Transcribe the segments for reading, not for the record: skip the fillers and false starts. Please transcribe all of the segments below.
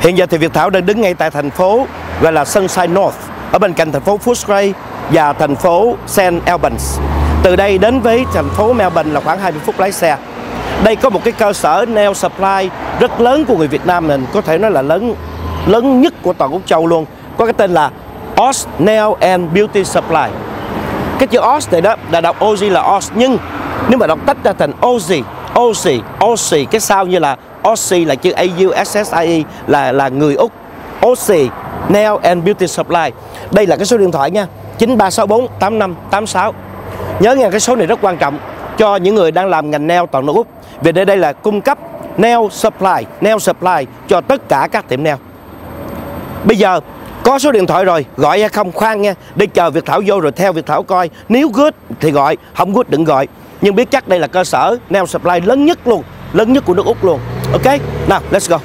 Hiện giờ thì Việt Thảo đang đứng ngay tại thành phố gọi là Sunshine North, ở bên cạnh thành phố Footscray và thành phố St Albans. Từ đây đến với thành phố Melbourne là khoảng 20 phút lái xe. Đây có một cái cơ sở nail supply rất lớn của người Việt Nam mình, có thể nói là lớn nhất của toàn Úc Châu luôn. Có cái tên là Oz Nail and Beauty Supply. Cái chữ Oz này đó đã đọc Oz là Oz, nhưng nếu mà đọc tách ra thành Oz, cái sao như là Oxy là chữ AUSSIE là người Úc. Oxy Nail and Beauty Supply. Đây là cái số điện thoại nha, 9364 8586. Nhớ nghe cái số này rất quan trọng cho những người đang làm ngành nail toàn nước Úc, vì đây là cung cấp nail supply cho tất cả các tiệm nail. Bây giờ có số điện thoại rồi, gọi hay không khoan nha, để chờ Việt Thảo vô rồi theo Việt Thảo coi. Nếu good thì gọi, không good đừng gọi. Nhưng biết chắc đây là cơ sở nail supply lớn nhất luôn, lớn nhất của nước Úc luôn. Ok, nào let's go.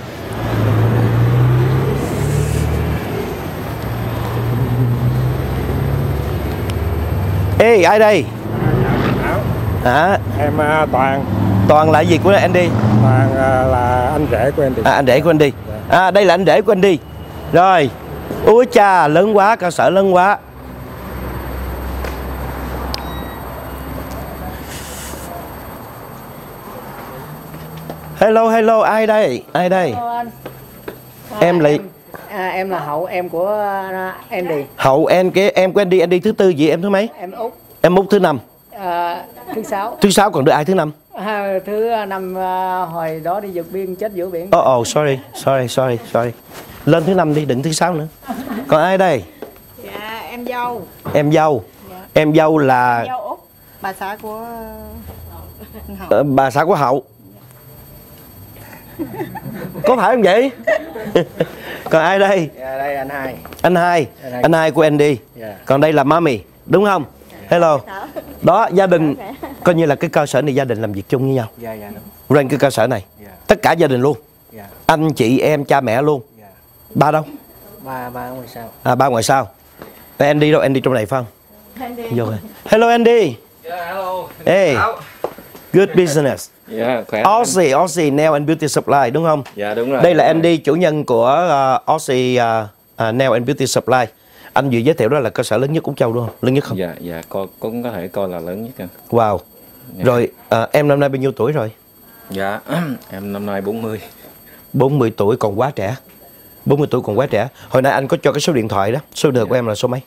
Ê, ai đây? À, em Toàn. Toàn là gì của Andy? Toàn là anh rể của Andy. À, anh rể của Andy. À, đây là anh rể của Andy. Rồi. Úi cha, lớn quá, cơ sở lớn quá. Hello, hello, ai đây? Ai đây? Hello, anh. Em là em là Hậu, em của Andy. Hậu, em của Andy. Andy thứ tư gì, em thứ mấy? Em Úc. Em Úc thứ năm. Thứ sáu. Thứ sáu, còn đứa ai thứ năm? Thứ năm hồi đó đi vượt biên chết giữa biển. Oh sorry. Lên thứ năm đi, đừng thứ sáu nữa. Còn ai đây? Dạ, em dâu. Em dâu. Dạ. Em dâu là em dâu Úc, bà xã của Hậu. Bà xã của Hậu. Có phải không vậy? Còn ai đây? Dạ, đây anh hai. Anh hai. Anh hai của Andy. Dạ. Còn đây là mommy, đúng không? Hello. Đó, gia đình coi như là cái cơ sở này gia đình làm việc chung với nhau. Dạ, dạ, đúng. Run cái cơ sở này. Dạ. Tất cả gia đình luôn. Dạ. Anh chị em cha mẹ luôn. Dạ. Ba đâu? Ba ngoài sao? À, ba ngoài sao. Andy đâu? Andy trong này phải không? Andy. Vô rồi. Hello Andy. Yeah, hello. Hey. Good business. Yeah, khỏe. Oxy Nail and Beauty Supply đúng không? Dạ, đúng rồi. Đây là Andy, chủ nhân của Oxy Nail and Beauty Supply. Anh vừa giới thiệu đó là cơ sở lớn nhất Úc Châu đúng không? Lớn nhất không? Dạ, dạ, coi cũng có thể coi là lớn nhất anh. Wow. Dạ. Rồi, em năm nay bao nhiêu tuổi rồi? Dạ, em năm nay 40. 40 tuổi còn quá trẻ. 40 tuổi còn quá trẻ. Hồi nãy anh có cho cái số điện thoại đó. Số điện thoại của em là số mấy?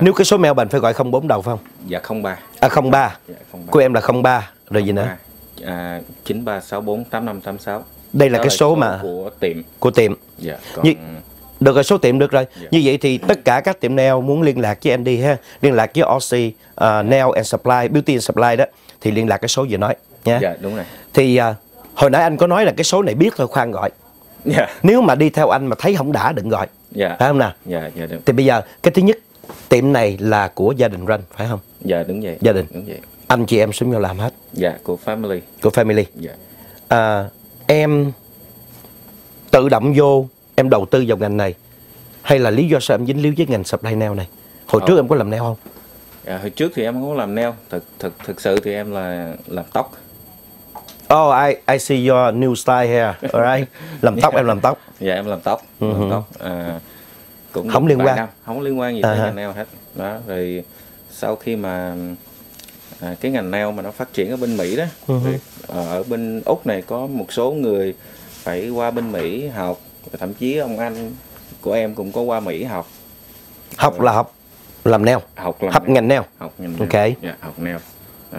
Nếu cái số Melbourne phải gọi 04 đầu phải không? Dạ 03. À 03. Dạ, 03. Của em là 03. Rồi 03. Gì nữa? 9364 8586. Đây là cái số mà của tiệm. Của tiệm. Dạ. Còn... Như... Được rồi, số tiệm được rồi. Yeah. Như vậy thì tất cả các tiệm nail muốn liên lạc với Andy ha, liên lạc với Oxy Nail and Supply, Beauty and Supply đó, thì liên lạc cái số vừa nói nha. Dạ, yeah, đúng rồi. Thì hồi nãy anh có nói là cái số này biết thôi khoan gọi. Yeah. Nếu mà đi theo anh mà thấy không đã đừng gọi. Dạ. Yeah. Phải không nào? Dạ, yeah, dạ yeah, đúng. Thì bây giờ cái thứ nhất, tiệm này là của gia đình Run phải không? Dạ, yeah, đúng vậy. Gia đình. Đúng vậy. Anh chị em xuống nhau làm hết. Dạ, yeah, của family. Của family. Dạ. Yeah. Em tự động vô, em đầu tư vào ngành này hay là lý do sao em dính líu với ngành supply nail này? Hồi trước em có làm nail không? À, hồi trước thì em không có làm nail, thực sự thì em là làm tóc. Oh, I see your new style here. Alright. Làm tóc. Em làm tóc. Dạ, em làm tóc. Làm tóc. Cũng không liên quan. Không liên quan gì tới ngành nail hết. Đó, rồi sau khi mà cái ngành nail mà nó phát triển ở bên Mỹ đó, ở bên Úc này có một số người phải qua bên Mỹ học. Thậm chí ông anh của em cũng có qua Mỹ học. Học rồi. Là học làm nail. Học ngành nail. Học ngành nail. Okay. Dạ, học nail. Đó.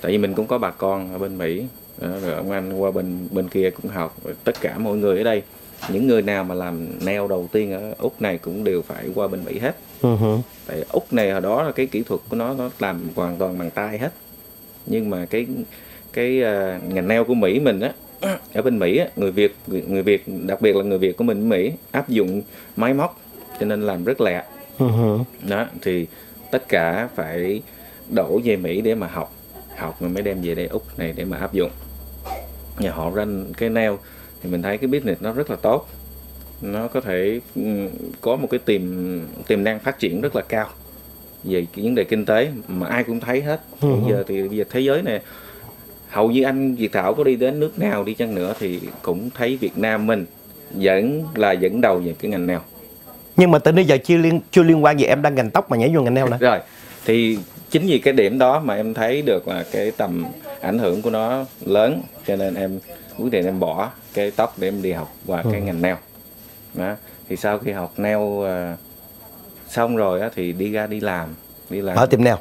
Tại vì mình cũng có bà con ở bên Mỹ. Đó. Rồi ông anh qua bên kia cũng học. Rồi tất cả mọi người ở đây, những người nào mà làm nail đầu tiên ở Úc này cũng đều phải qua bên Mỹ hết. Tại Úc này hồi đó là cái kỹ thuật của nó làm hoàn toàn bằng tay hết. Nhưng mà cái ngành nail của Mỹ mình á, ở bên Mỹ người Việt đặc biệt là người Việt của mình ở Mỹ áp dụng máy móc cho nên làm rất lẹ. Đó thì tất cả phải đổ về Mỹ để mà học rồi mới đem về đây Úc này để mà áp dụng. Nhà họ ranh cái nail thì mình thấy cái business nó rất là tốt, nó có thể có một cái tiềm năng phát triển rất là cao về cái vấn đề kinh tế mà ai cũng thấy hết. Bây giờ thì thế giới này hầu như anh Việt Thảo có đi đến nước nào đi chăng nữa thì cũng thấy Việt Nam mình vẫn là dẫn đầu về cái ngành nail. Nhưng mà từ nãy giờ chưa liên quan gì em đang ngành tóc mà nhảy vô ngành nail nữa. Rồi, thì chính vì cái điểm đó mà em thấy được là cái tầm ảnh hưởng của nó lớn, cho nên em quyết định em bỏ cái tóc để em đi học và cái ngành nail. Đó. Thì sau khi học nail xong rồi á, thì đi ra đi làm ở tiệm nail.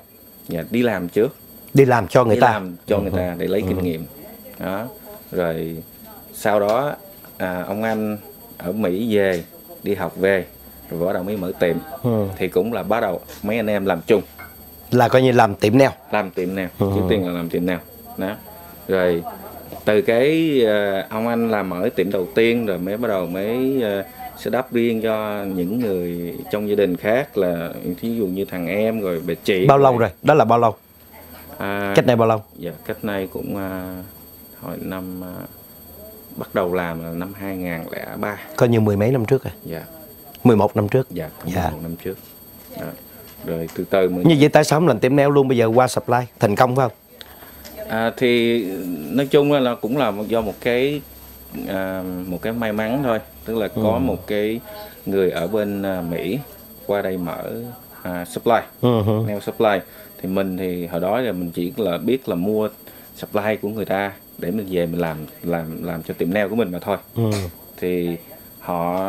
Dạ, đi làm trước. Đi làm cho người ta để lấy kinh nghiệm. Đó. Rồi sau đó ông anh ở Mỹ về, đi học về, rồi bắt đầu mới mở tiệm. Thì cũng là bắt đầu mấy anh em làm chung. Là coi như làm tiệm nail. Làm tiệm nail, trước tiên là làm tiệm nail. Đó. Rồi từ cái ông anh làm mở tiệm đầu tiên rồi mới bắt đầu mới sẽ đáp riêng cho những người trong gia đình khác, là thí dụ như thằng em rồi bà chị. Bao lâu rồi? Đó là bao lâu? Cách này bao lâu? Dạ, cách này cũng hồi năm bắt đầu làm là năm 2003. Coi như mười mấy năm trước rồi. Dạ. 11 năm trước. Dạ, 11 năm trước. Đó. Rồi từ từ mình... Như vậy tại sao không làm tiệm nail luôn bây giờ qua supply? Thành công phải không? Thì nói chung là cũng là do một cái may mắn thôi. Tức là có một cái người ở bên Mỹ qua đây mở supply, nail supply. Thì mình thì hồi đó là mình chỉ là biết là mua supply của người ta để mình về mình làm cho tiệm nail của mình mà thôi. Thì họ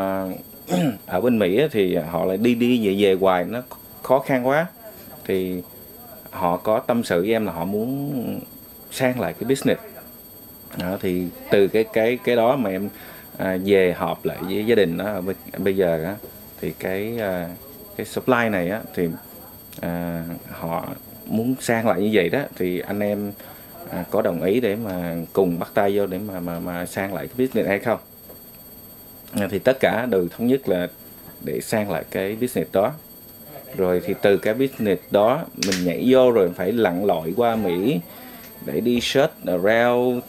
ở bên Mỹ thì họ lại đi về hoài nó khó khăn quá, thì họ có tâm sự với em là họ muốn sang lại cái business. Đó, thì từ cái đó mà em về họp lại với gia đình đó, bây giờ đó, thì cái supply này á, thì họ muốn sang lại như vậy đó, thì anh em có đồng ý để mà cùng bắt tay vô để mà sang lại cái business hay không. Thì tất cả đều thống nhất là để sang lại cái business đó. Rồi thì từ cái business đó mình nhảy vô, rồi phải lặn lội qua Mỹ để đi search around,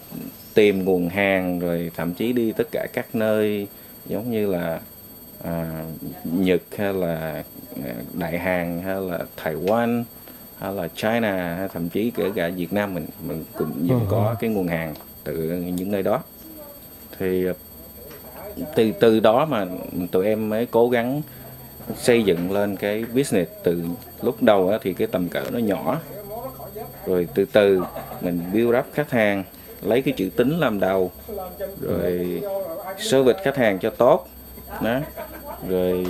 tìm nguồn hàng, rồi thậm chí đi tất cả các nơi giống như là Nhật hay là Đại Hàn hay là Đài Loan hay là China, hay thậm chí kể cả Việt Nam mình cũng vẫn có cái nguồn hàng từ những nơi đó. Thì từ đó mà tụi em mới cố gắng xây dựng lên cái business. Từ lúc đầu thì cái tầm cỡ nó nhỏ, rồi từ từ mình build up khách hàng, lấy cái chữ tín làm đầu, rồi service khách hàng cho tốt đó. Rồi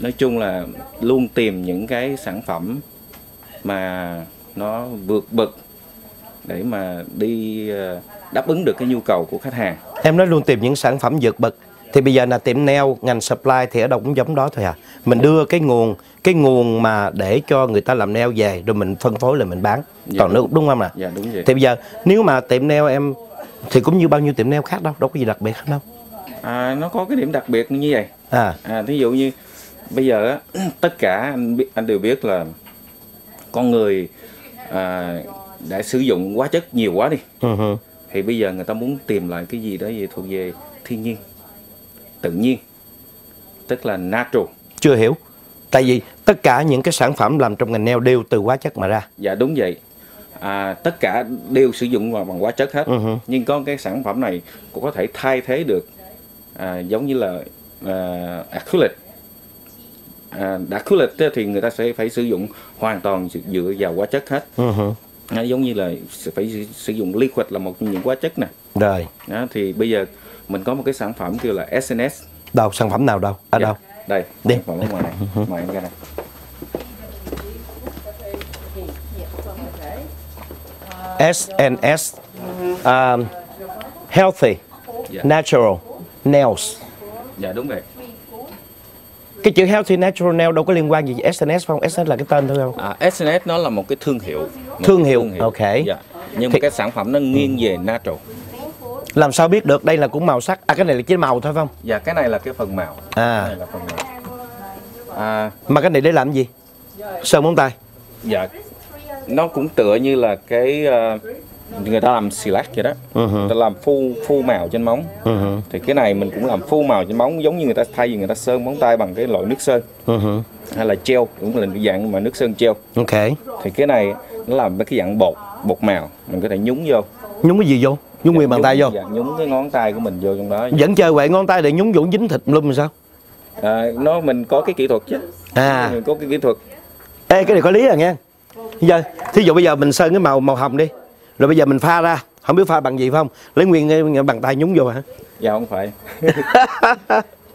nói chung là luôn tìm những cái sản phẩm mà nó vượt bậc để mà đi đáp ứng được cái nhu cầu của khách hàng. Em nói luôn tìm những sản phẩm vượt bậc. Thì bây giờ là tiệm nail, ngành supply thì ở đâu cũng giống đó thôi à. Mình đưa cái nguồn mà để cho người ta làm nail về, rồi mình phân phối lại mình bán. Dạ, toàn nước, đúng không ạ? Dạ đúng vậy. Thì bây giờ nếu mà tiệm nail em thì cũng như bao nhiêu tiệm nail khác đâu, đâu có gì đặc biệt đâu. Nó có cái điểm đặc biệt như vậy. Thí dụ như bây giờ á, tất cả anh đều biết là con người đã sử dụng hóa chất nhiều quá đi. Thì bây giờ người ta muốn tìm lại cái gì đó gì thuộc về thiên nhiên, tự nhiên, tức là natural. Chưa hiểu. Tại vì tất cả những cái sản phẩm làm trong ngành nail đều từ hóa chất mà ra. Dạ đúng vậy. Tất cả đều sử dụng bằng hóa chất hết. Nhưng có cái sản phẩm này cũng có thể thay thế được, giống như là acrylic. Acrylic thì người ta sẽ phải sử dụng hoàn toàn dựa vào hóa chất hết. Giống như là phải sử dụng liquid là một trong những hóa chất nè. Rồi. Thì bây giờ mình có một cái sản phẩm kêu là SNS. Đâu, sản phẩm nào đâu? Ở đâu? Đây, đi. Mời em ra này. SNS Healthy Natural Nails. Dạ đúng vậy. Cái chữ Healthy Natural Nails đâu có liên quan gì với SNS không? SNS là cái tên thôi không? SNS nó là một cái thương hiệu. Thương hiệu. Ok. Dạ. Nhưng mà cái sản phẩm nó nghiêng về natural. Làm sao biết được đây là cũng màu sắc? Cái này là chỉ màu thôi phải không? Dạ, cái này là cái phần màu. Cái này là phần màu. Mà cái này để làm gì? Sơn móng tay. Dạ. Nó cũng tựa như là cái người ta làm shellac vậy đó. Người ta làm phô màu trên móng. Thì cái này mình cũng làm phô màu trên móng, giống như người ta thay vì người ta sơn móng tay bằng cái loại nước sơn. Hay là gel, cũng là dạng mà nước sơn gel. Ok. Thì cái này nó làm cái dạng bột màu, mình có thể nhúng vô. Nhúng cái gì vô? Nhúng nguyên bàn tay vô? Dạ, nhúng cái ngón tay của mình vô trong đó. Vẫn chơi quậy ngón tay để nhúng vô dính thịt lum sao? À, nó mình có cái kỹ thuật chứ. À, mình có cái kỹ thuật. Ê, cái này có lý à nghe. Giờ thí dụ bây giờ mình sơn cái màu hồng đi. Rồi bây giờ mình pha ra, không biết pha bằng gì phải không? Lấy nguyên bàn tay nhúng vô hả? Dạ không phải.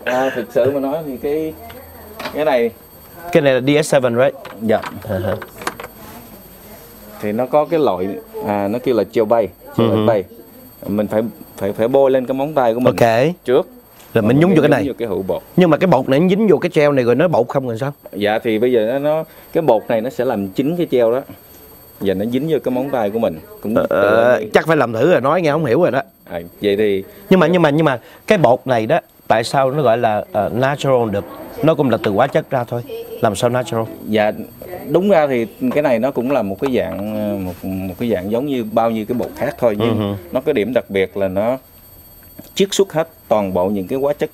À, thực sự mà nói thì cái này, cái này là DS7 right? Dạ. Uh-huh. Thì nó có cái loại nó kêu là chiều bay, bay. Mình phải bôi lên cái móng tay của mình trước. Rồi mình nhúng vô cái này, vô cái hũ bột. Nhưng mà cái bột này nó dính vô cái gel này rồi nó bột không rồi sao? Dạ thì bây giờ nó cái bột này nó sẽ làm chín cái gel đó. Giờ nó dính vô cái móng tay của mình cũng chắc phải làm thử rồi nói nghe không hiểu rồi đó. À, vậy thì nhưng mà cái bột này đó tại sao nó gọi là natural được? Nó cũng là từ hóa chất ra thôi. Làm sao natural? Dạ đúng ra thì cái này nó cũng là một cái dạng một cái dạng giống như bao nhiêu cái bột khác thôi, nhưng nó cái điểm đặc biệt là nó chiết xuất hết toàn bộ những cái hóa chất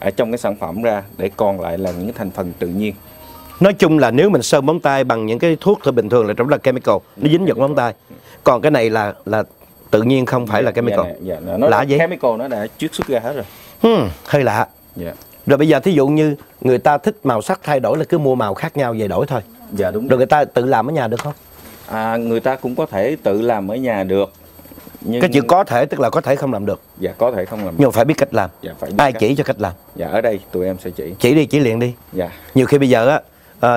ở trong cái sản phẩm ra để còn lại là những cái thành phần tự nhiên. Nói chung là nếu mình sơn móng tay bằng những cái thuốc thì bình thường là trong là chemical, nó dính vào móng tay. Còn cái này là tự nhiên không phải là chemical. Dạ, nó lạ vậy? Chemical nó đã chiết xuất ra hết rồi. Hơi lạ. Dạ. Rồi bây giờ thí dụ như người ta thích màu sắc thay đổi là cứ mua màu khác nhau về đổi thôi. Dạ đúng. Rồi người ta tự làm ở nhà được không? À, người ta cũng có thể tự làm ở nhà được. Nhưng... cái chữ có thể tức là có thể không làm được. Dạ có thể không làm được. Nhưng phải biết cách làm. Dạ, phải biết Ai chỉ cho cách làm? Dạ ở đây tụi em sẽ chỉ. Chỉ đi, chỉ liền đi. Dạ. Nhiều khi bây giờ á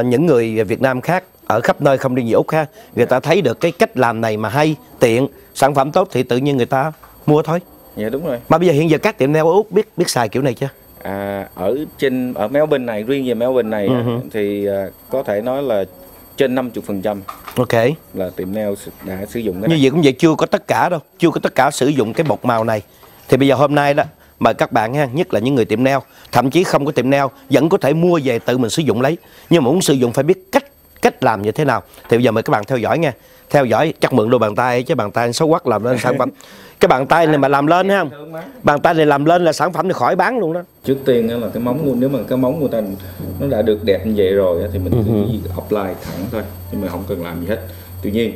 những người Việt Nam khác ở khắp nơi không đi gì Úc ha, người ta thấy được cái cách làm này mà hay, tiện, sản phẩm tốt thì tự nhiên người ta mua thôi. Dạ đúng rồi. Mà bây giờ hiện giờ các tiệm nail ở Úc biết xài kiểu này chưa? À, ở Melbourne này, riêng về Melbourne này thì có thể nói là trên 50% là tiệm nail đã sử dụng cái này. Như vậy cũng vậy, chưa có tất cả đâu, chưa có tất cả sử dụng cái bột màu này. Thì bây giờ hôm nay đó mời các bạn ha, nhất là những người tiệm nail, thậm chí không có tiệm nail vẫn có thể mua về tự mình sử dụng lấy, nhưng mà muốn sử dụng phải biết cách làm như thế nào. Thì bây giờ mời các bạn theo dõi nha, theo dõi chắc mượn đôi bàn tay chứ bàn tay xấu quắc làm lên sản phẩm. Cái bàn tay này mà làm lên ha, bàn tay này làm lên là sản phẩm này khỏi bán luôn đó. Trước tiên là cái móng, nếu mà cái móng của ta nó đã được đẹp như vậy rồi thì mình cứ apply thẳng thôi, nhưng mà không cần làm gì hết. Tuy nhiên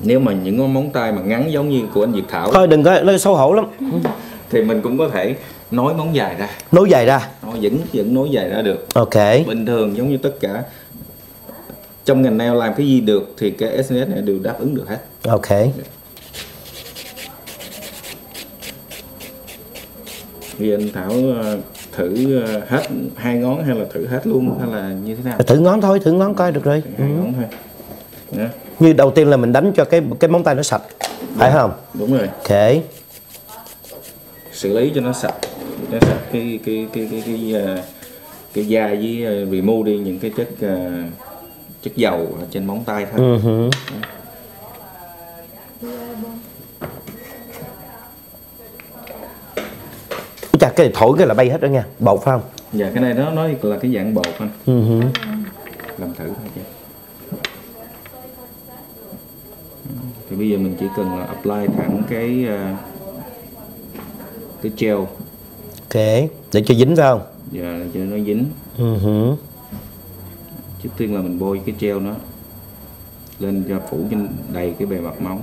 nếu mà những cái móng tay mà ngắn giống như của anh Việt Thảo thôi, đừng có nó xấu hổ lắm, thì mình cũng có thể nối móng dài ra. Nối dài ra? Nó vẫn nối dài ra được. Bình thường giống như tất cả trong ngành nail làm cái gì được thì cái SNS này đều đáp ứng được hết. Thì anh Thảo thử hết hai ngón hay là thử hết luôn hay là như thế nào? Thử ngón thôi, thử ngón coi được rồi. Hai ngón thôi. Như đầu tiên là mình đánh cho cái móng tay nó sạch, phải không? Đúng rồi. Xử lý cho nó sạch, cái da với remove đi những cái chất dầu ở trên móng tay thôi. Chà, cái này thổi cái là bay hết đó nha, bột phải không? Dạ cái này nó là cái dạng bột anh. Làm thử thôi chứ. Thì bây giờ mình chỉ cần là apply thẳng cái gel. Để cho dính phải không? Dạ, cho nó dính. Trước tiên là mình bôi cái gel nó lên cho phủ trên đầy cái bề mặt móng.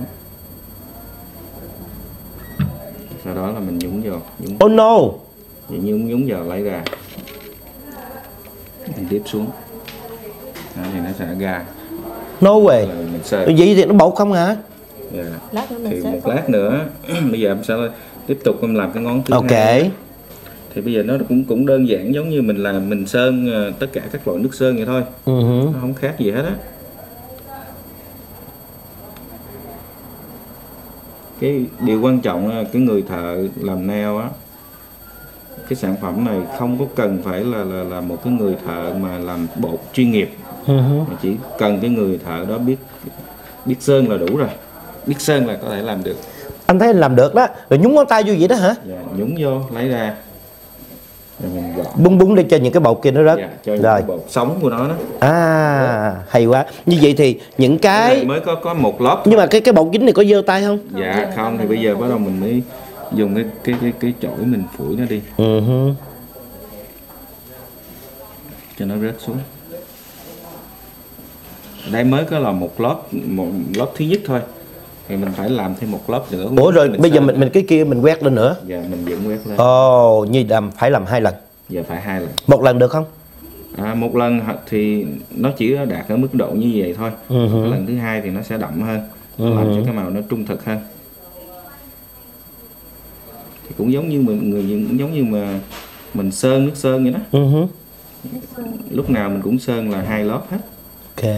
Sau đó là mình nhúng vào. Oh no! Vậy nhúng vào lấy ra. Mình tiếp xuống. Đó, thì nó sẽ ra. No way! Vậy thì nó bột không hả? Dạ. Thì một lát nữa, bây giờ em sẽ tiếp tục em làm cái ngón thứ hai. Thì bây giờ nó cũng đơn giản giống như mình làm, mình sơn tất cả các loại nước sơn vậy thôi. Nó không khác gì hết á. Cái điều quan trọng là cái người thợ làm nail á, cái sản phẩm này không có cần phải là một cái người thợ mà làm bột chuyên nghiệp. Mà chỉ cần cái người thợ đó biết sơn là đủ rồi. Biết sơn là có thể làm được. Anh thấy anh làm được đó, rồi nhúng ngón tay vô vậy đó hả? Dạ, nhúng vô, lấy ra. Búng để cho những cái bột kia nó rớt. Dạ, cho rồi. Những bột sống của nó đó. À, hay quá. Như vậy thì những cái mới có một lớp. Nhưng mà cái bột dính này có dơ tay không? Dạ không, thì bây giờ bắt đầu mình mới dùng cái chổi mình phủi nó đi. Cho nó rớt xuống. Đây mới có là một lớp thứ nhất thôi. thì mình phải làm thêm một lớp nữa. Ủa rồi bây giờ mình cái kia mình quét lên nữa. Dạ mình vẫn quét lên. Ồ, như làm phải làm 2 lần. Dạ phải 2 lần. Một lần được không? À, một lần thì nó chỉ đạt ở mức độ như vậy thôi. Cái lần thứ 2 thì nó sẽ đậm hơn, làm cho cái màu nó trung thực hơn. Thì cũng giống như mình sơn nước sơn vậy đó. Lúc nào mình cũng sơn là 2 lớp hết. Ok.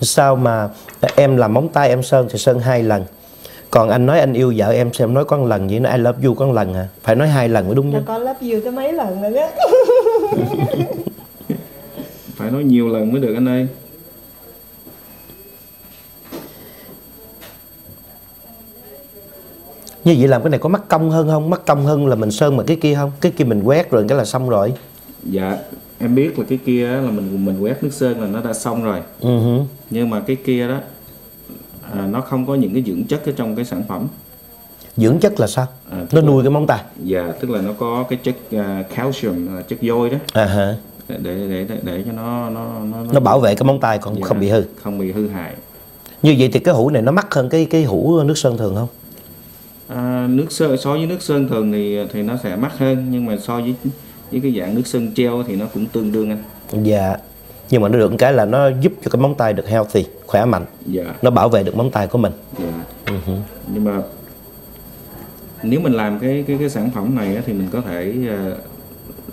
Sao mà em làm móng tay em sơn thì sơn 2 lần, còn anh nói anh yêu vợ em xem nói có 1 lần vậy, nó I love you có 1 lần à? Phải nói 2 lần mới đúng chứ. Có love you tới mấy lần rồi đó. Phải nói nhiều lần mới được anh ơi. Như vậy làm cái này có mất công hơn không? Mất công hơn là mình sơn mà cái kia không? Cái kia mình quét rồi cái là xong rồi. Dạ em biết là cái kia là mình quét nước sơn là nó đã xong rồi. Nhưng mà cái kia đó nó không có những cái dưỡng chất ở trong cái sản phẩm. Dưỡng chất là sao? Nó nuôi cái móng tay. Dạ tức là nó có cái chất calcium, chất vôi đó. Để cho nó bảo vệ cái móng tay còn không bị hư. Không bị hư hại. Như vậy thì cái hũ này nó mắc hơn cái hũ nước sơn thường không? Nước sơn so với nước sơn thường thì nó sẽ mắc hơn, nhưng mà so với cái dạng nước sơn treo thì nó cũng tương đương anh. Dạ. Nhưng mà nó được cái là nó giúp cho cái móng tay được healthy, khỏe mạnh. Dạ. Nó bảo vệ được móng tay của mình. Dạ. Nhưng mà nếu mình làm cái sản phẩm này thì mình có thể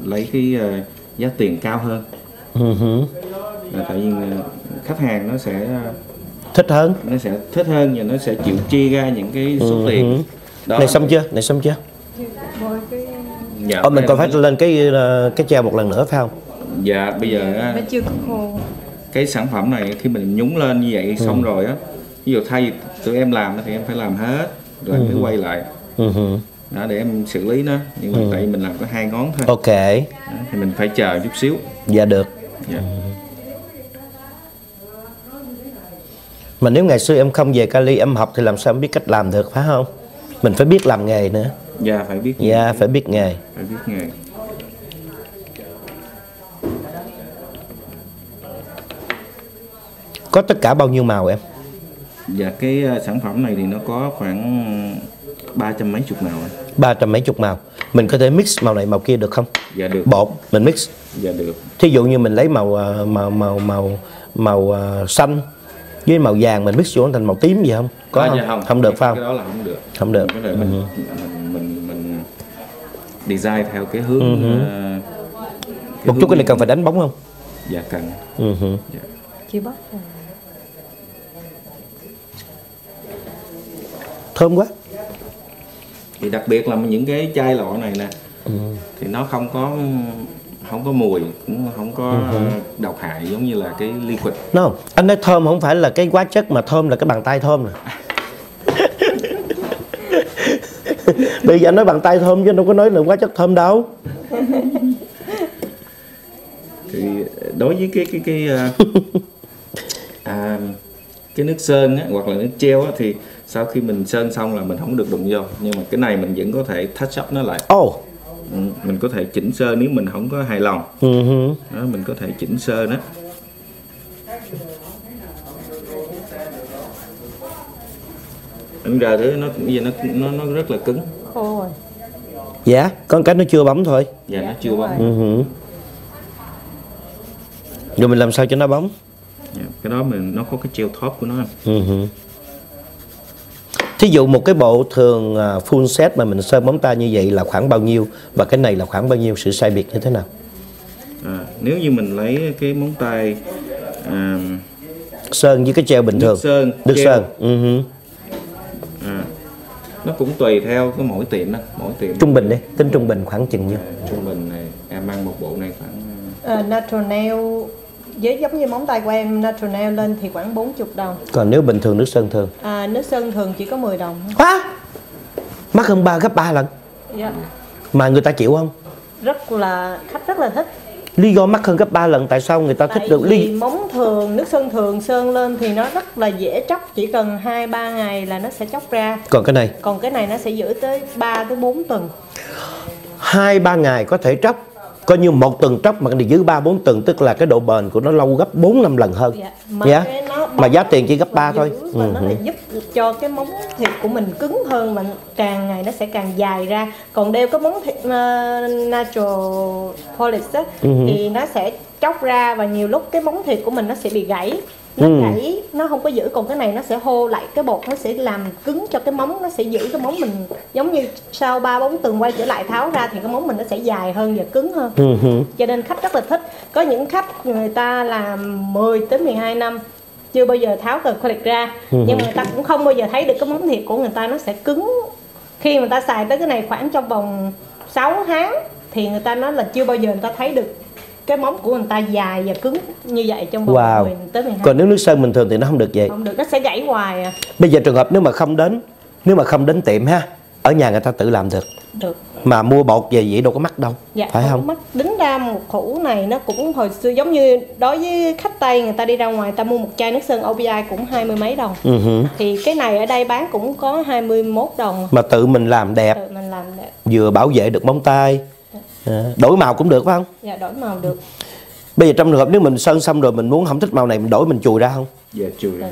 lấy cái giá tiền cao hơn. Tại vì khách hàng nó sẽ thích hơn, và nó sẽ chịu chi ra những cái số tiền. Đó. Này xong chưa? Dạ, mình còn phải lên cái treo 1 lần nữa phải không? Dạ bây giờ nó chưa có khô. Cái sản phẩm này khi mình nhúng lên như vậy xong rồi á, ví dụ thay vì tụi em làm thì em phải làm hết rồi mới quay lại đó để em xử lý nó, nhưng mà tại vì mình làm có 2 ngón thôi. Ok. Đó, thì mình phải chờ chút xíu. Dạ được. Dạ. Mà nếu ngày xưa em không về Cali em học thì làm sao em biết cách làm được phải không? Mình phải biết làm nghề nữa. Dạ phải biết. Dạ phải biết nghề. Phải biết nghề. Có tất cả bao nhiêu màu em? Dạ cái sản phẩm này thì nó có khoảng 300 mấy chục màu. 300 mấy chục màu. Mình có thể mix màu này màu kia được không? Dạ được. Bột mình mix. Dạ được. Thí dụ như mình lấy màu xanh với màu vàng mình mix vô thành màu tím gì không? Có không? Dạ không được phải không? Cái đó là không được. Không được. Cái này mình design theo cái hướng. Cái một chút cái này cần phải đánh bóng không? Dạ cần. Dạ. Chưa bóc. Thơm quá. Thì đặc biệt là những cái chai lọ này nè, thì nó không có mùi, cũng không có độc hại giống như là cái liquid. No, anh nói thơm không phải là cái quá chất mà thơm là cái bàn tay thơm nè. Bây giờ anh nói bàn tay thơm chứ đâu có nói là quá chất thơm đâu. Thì đối với cái nước sơn á, hoặc là nước treo á, thì sau khi mình sơn xong là mình không được đụng vô, nhưng mà cái này mình vẫn có thể touch up nó lại. Mình có thể chỉnh sơ nếu mình không có hài lòng. Đó, mình có thể chỉnh sơ đó. Anh ra thứ nó cũng nó rất là cứng. Khô rồi. Dạ, con cái nó chưa bóng thôi. Dạ nó chưa bóng. Rồi mình làm sao cho nó bóng? Dạ, cái đó mình nó có cái treo top của nó. Thí dụ một cái bộ thường full set mà mình sơn móng tay như vậy là khoảng bao nhiêu, và cái này là khoảng bao nhiêu, sự sai biệt như thế nào? Nếu như mình lấy cái móng tay sơn với cái treo bình thường, nước sơn. Nó cũng tùy theo cái mỗi tiệm đó, trung bình đi, tính trung bình khoảng chừng nhiêu? Trung bình này em mang một bộ này khoảng natural nail với giống như móng tay của em natural nail lên thì khoảng 40 đồng. Còn nếu bình thường nước sơn thường? Nước sơn thường chỉ có 10 đồng. Quá! Mắc hơn 3 gấp 3 lần. Dạ. Mà người ta chịu không? Rất là, khách rất là thích. Lý do mắc hơn gấp 3 lần tại sao người ta thích được? Lý móng thường, nước sơn thường sơn lên thì nó rất là dễ chóc, chỉ cần 2-3 ngày là nó sẽ chóc ra. Còn cái này? Còn cái này nó sẽ giữ tới 3-4 tuần. 2-3 ngày có thể chóc. coi như một tuần tróc mà được giữ 3-4 tuần, tức là cái độ bền của nó lâu gấp 4-5 lần hơn. Dạ. Mà giá tiền chỉ gấp 3 thôi. Nó lại giúp cho cái móng thịt của mình cứng hơn mà càng ngày nó sẽ càng dài ra. Còn đeo cái móng thịt natural polish á, thì nó sẽ chóc ra và nhiều lúc cái móng thịt của mình nó sẽ bị gãy. Nó gãy, nó không có giữ, còn cái này nó sẽ hô lại cái bột, nó sẽ làm cứng cho cái móng, nó sẽ giữ cái móng mình giống như sau 3-4 tuần quay trở lại tháo ra thì cái móng mình nó sẽ dài hơn và cứng hơn. Cho nên khách rất là thích. Có những khách người ta làm 10-12 năm chưa bao giờ tháo cần click ra, nhưng mà người ta cũng không bao giờ thấy được cái móng thịt của người ta nó sẽ cứng. Khi người ta xài tới cái này khoảng trong vòng 6 tháng thì người ta nói là chưa bao giờ người ta thấy được cái móng của người ta dài và cứng như vậy trong vòng 10 tới 12. Còn nếu nước sơn bình thường thì nó không được vậy. Không được, nó sẽ gãy hoài à. Bây giờ trường hợp nếu mà không đến tiệm ha, ở nhà người ta tự làm được. Được. Mà mua bột về vậy đâu có mắc đâu. Dạ, phải không? Mắc. Đính ra một hũ này nó cũng hồi xưa giống như đối với khách Tây người ta đi ra ngoài người ta mua một chai nước sơn OPI cũng 20 mấy đồng. Thì cái này ở đây bán cũng có 21 đồng. Mà tự mình làm đẹp. Tự mình làm đẹp. Vừa bảo vệ được móng tay. Đổi màu cũng được phải không? Dạ, đổi màu được. Bây giờ trong trường hợp nếu mình sơn xong rồi mình muốn không thích màu này mình đổi mình chùi ra không? Dạ, chùi ra.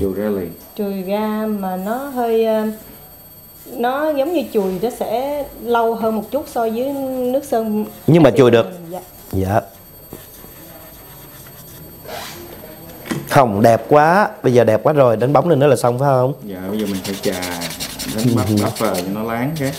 Chùi ra liền. Chùi ra mà nó hơi, nó giống như chùi nó sẽ lâu hơn một chút so với nước sơn. Nhưng mà chùi được. Dạ. Dạ. Không, đẹp quá. Bây giờ đẹp quá rồi, đánh bóng lên nữa là xong phải không? Dạ, bây giờ mình phải chà đánh bắp vào cho nó láng cái.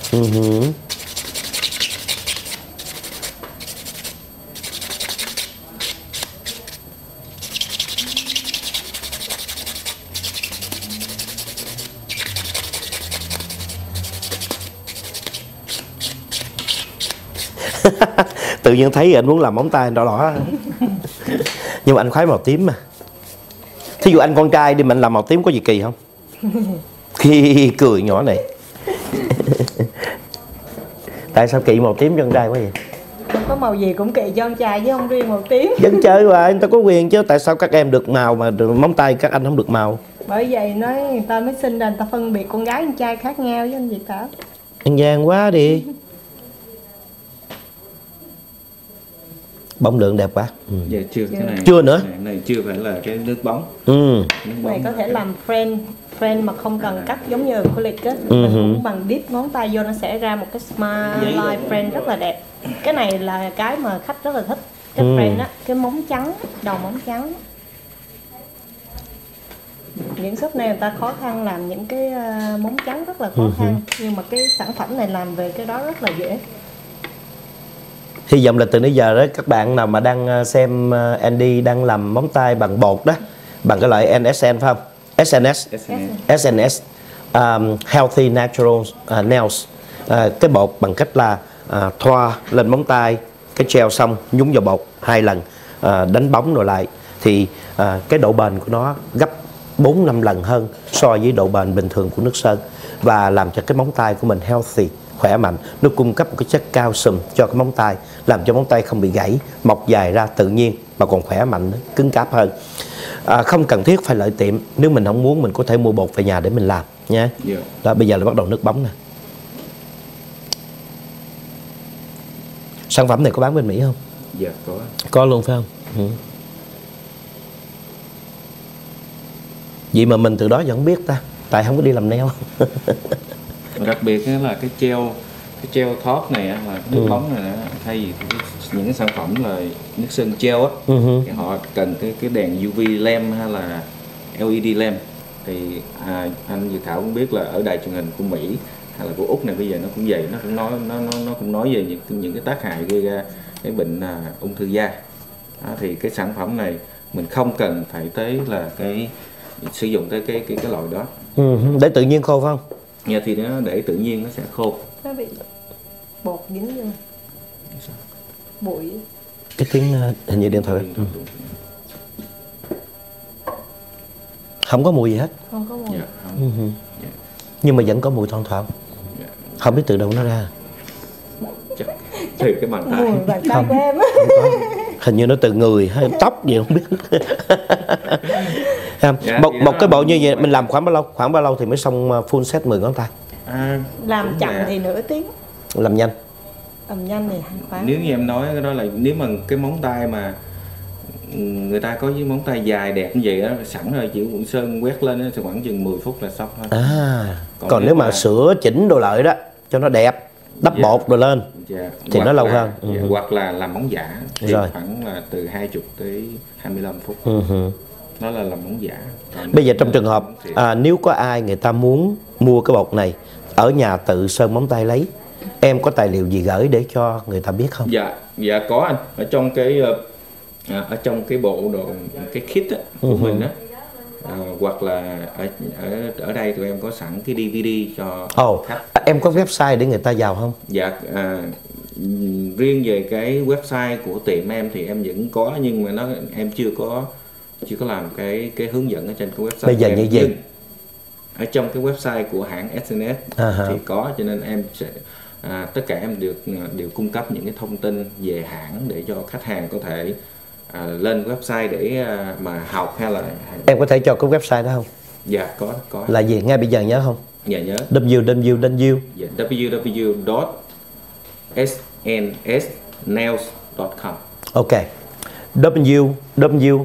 Tự nhiên thấy anh muốn làm móng tay anh đỏ đỏ. Nhưng mà anh khoái màu tím mà. Thí dụ anh con trai đi mình làm màu tím có gì kỳ không? Cười nhỏ này. Tại sao kỳ màu tím cho con trai quá vậy? Không có màu gì cũng kỳ cho con trai chứ không riêng màu tím. Dân chơi hoài, người ta có quyền chứ. Tại sao các em được màu mà móng tay các anh không được màu? Bởi vậy nói người ta mới sinh ra người ta phân biệt con gái con trai khác nhau với anh Việt Thảo. Anh gian quá đi. Bóng lượng đẹp quá. Dạ, chưa nữa. Cái này chưa phải là cái nước bóng. Nước bóng này có thể làm frame mà không cần cắt giống như acrylic á. Cũng bằng dip ngón tay vô nó sẽ ra một cái smile line frame rất là đẹp. Cái này là cái mà khách rất là thích. Cái frame á, cái móng trắng, đầu móng trắng. Những shop này người ta khó khăn làm những cái móng trắng rất là khó khăn, nhưng mà cái sản phẩm này làm về cái đó rất là dễ. Hy vọng là từ nãy giờ đó các bạn nào mà đang xem Andy đang làm móng tay bằng bột đó, bằng cái loại NSN phải không? SNS Healthy Natural Nails. Cái bột bằng cách là thoa lên móng tay, cái gel xong nhúng vào bột 2 lần, đánh bóng rồi lại. Thì cái độ bền của nó gấp 4-5 lần hơn so với độ bền bình thường của nước sơn. Và làm cho cái móng tay của mình healthy, khỏe mạnh, nó cung cấp một cái chất cao sùm cho cái móng tay, làm cho móng tay không bị gãy, mọc dài ra tự nhiên mà còn khỏe mạnh, cứng cáp hơn. Không cần thiết phải lợi tiệm, nếu mình không muốn mình có thể mua bột về nhà để mình làm nha. Đó, bây giờ là bắt đầu nước bóng nè. Sản phẩm này có bán bên Mỹ không? Dạ, có. Có luôn phải không? Vậy mà mình từ đó vẫn biết ta, tại không có đi làm nail. Đặc biệt là cái gel top này là cái nước bóng này đó, thay vì những cái sản phẩm là nước sơn gel á, thì họ cần cái đèn UV lamp hay là LED lamp. Thì anh Việt Thảo cũng biết là ở đài truyền hình của Mỹ hay là của Úc này bây giờ nó cũng vậy, nó cũng nói nó cũng nói về những cái tác hại gây ra cái bệnh ung thư da. Đó, thì cái sản phẩm này mình không cần phải tới là cái sử dụng tới cái loại đó. Để tự nhiên khô phải không? Nhà thì nó để tự nhiên nó sẽ khô. Nó bị bột dính vô. Bụi. Cái tiếng hình như điện thoại. Không có mùi gì hết. Không có mùi. Nhưng mà vẫn có mùi thoang thoảng. Không biết từ đâu nó ra. Từ cái bàn tay. Mùi bàn tay của em. Hình như nó từ người hay tóc gì không biết. Một cái bộ như vậy mình làm khoảng bao lâu? Khoảng bao lâu thì mới xong full set 10 ngón tay? Làm chậm thì nửa tiếng. Làm nhanh. Tầm nhanh này khoảng. Nếu như em nói đó là nếu mà cái móng tay mà người ta có với móng tay dài đẹp như vậy đó, sẵn rồi chỉ cũng sơn quét lên thì khoảng chừng 10 phút là xong thôi. À, còn nếu mà sửa chỉnh đồ lợi đó cho nó đẹp, đắp bột rồi lên thì nó lâu hơn. Hoặc là làm móng giả thì khoảng là từ 20 tới 25 phút. Nó là làm móng giả. Còn bây giờ trong trường hợp nếu có ai người ta muốn mua cái bột này ở nhà tự sơn móng tay lấy, em có tài liệu gì gửi để cho người ta biết không? Dạ, dạ có anh. Ở trong cái bộ đồ, cái kit á, của mình á, hoặc là ở đây tụi em có sẵn cái DVD cho khách. Em có website để người ta vào không? Dạ, riêng về cái website của tiệm em thì em vẫn có, nhưng mà nó em chưa có làm cái hướng dẫn ở trên cái website. Bây giờ như vậy ở trong cái website của hãng SNS thì có, cho nên em sẽ tất cả em đều cung cấp những cái thông tin về hãng để cho khách hàng có thể lên website để mà học hay là... Em có thể cho cái website đó không? Dạ có. Là gì? Ngay bây giờ nhớ không? Dạ nhớ. www.snsnails.com. Ok. www.snsnails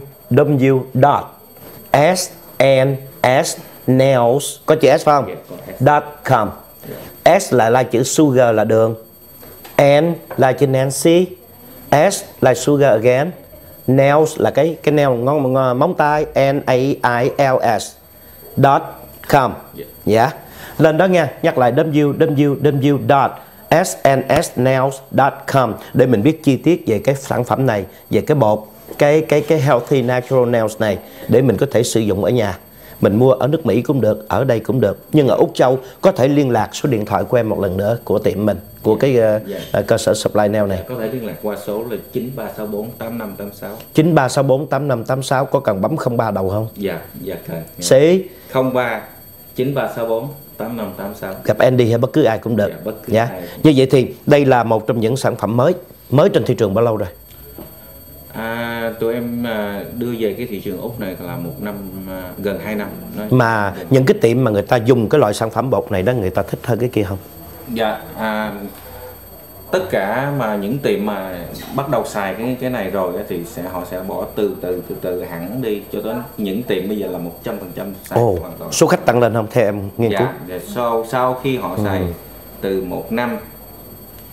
có chữ S không? Dot com. S là chữ sugar là đường, N là chữ Nancy, S là sugar again, nails là cái nail ngón móng tay, nails .com. Dạ, lên đó nha. Nhắc lại www.snsnails.com để mình biết chi tiết về cái sản phẩm này, về cái bột, cái Healthy Natural Nails này để mình có thể sử dụng ở nhà. Mình mua ở nước Mỹ cũng được, ở đây cũng được. Nhưng ở Úc Châu có thể liên lạc số điện thoại của em một lần nữa, của tiệm mình, của cái cơ sở Supply Nail này. Có thể liên lạc qua số là 9364 8586. 9364 8586. Có cần bấm 03 đầu không? Dạ, dạ cần. Sĩ 03 9364 8586. Gặp Andy hay bất cứ ai cũng được. Dạ, bất cứ ai. Như vậy thì đây là một trong những sản phẩm mới trên thị trường bao lâu rồi? Tụi em đưa về cái thị trường Úc này là một năm, gần 2 năm. Mà những cái tiệm mà người ta dùng cái loại sản phẩm bột này đó, người ta thích hơn cái kia không? Dạ, tất cả mà những tiệm mà bắt đầu xài cái này rồi thì họ sẽ bỏ từ từ hẳn đi, cho đến những tiệm bây giờ là 100% xài hoàn toàn. Số khách tăng lên không theo em nghiên cứu? Dạ, sau khi họ xài từ 1 năm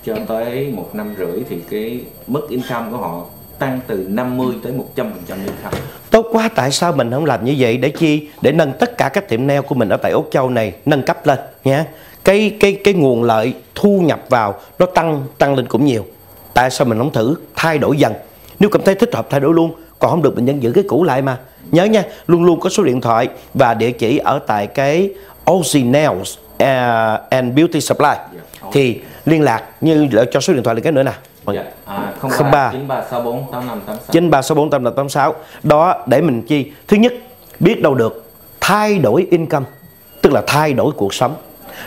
cho tới 1 năm rưỡi thì cái mức income của họ tăng từ 50 tới 100% lương thấp. Tốt quá, tại sao mình không làm như vậy để chi? Để nâng tất cả các tiệm nail của mình ở tại Úc Châu này nâng cấp lên nhé. Cái nguồn lợi thu nhập vào nó tăng lên cũng nhiều. Tại sao mình không thử thay đổi dần? Nếu cảm thấy thích hợp thay đổi luôn, còn không được mình vẫn giữ cái cũ lại mà. Nhớ nha, luôn luôn có số điện thoại và địa chỉ ở tại cái Oz Nails and Beauty Supply. Thì liên lạc như là cho số điện thoại là cái nữa nè. 03 9364 8586. Đó để mình chi? Thứ nhất, biết đâu được thay đổi income, tức là thay đổi cuộc sống.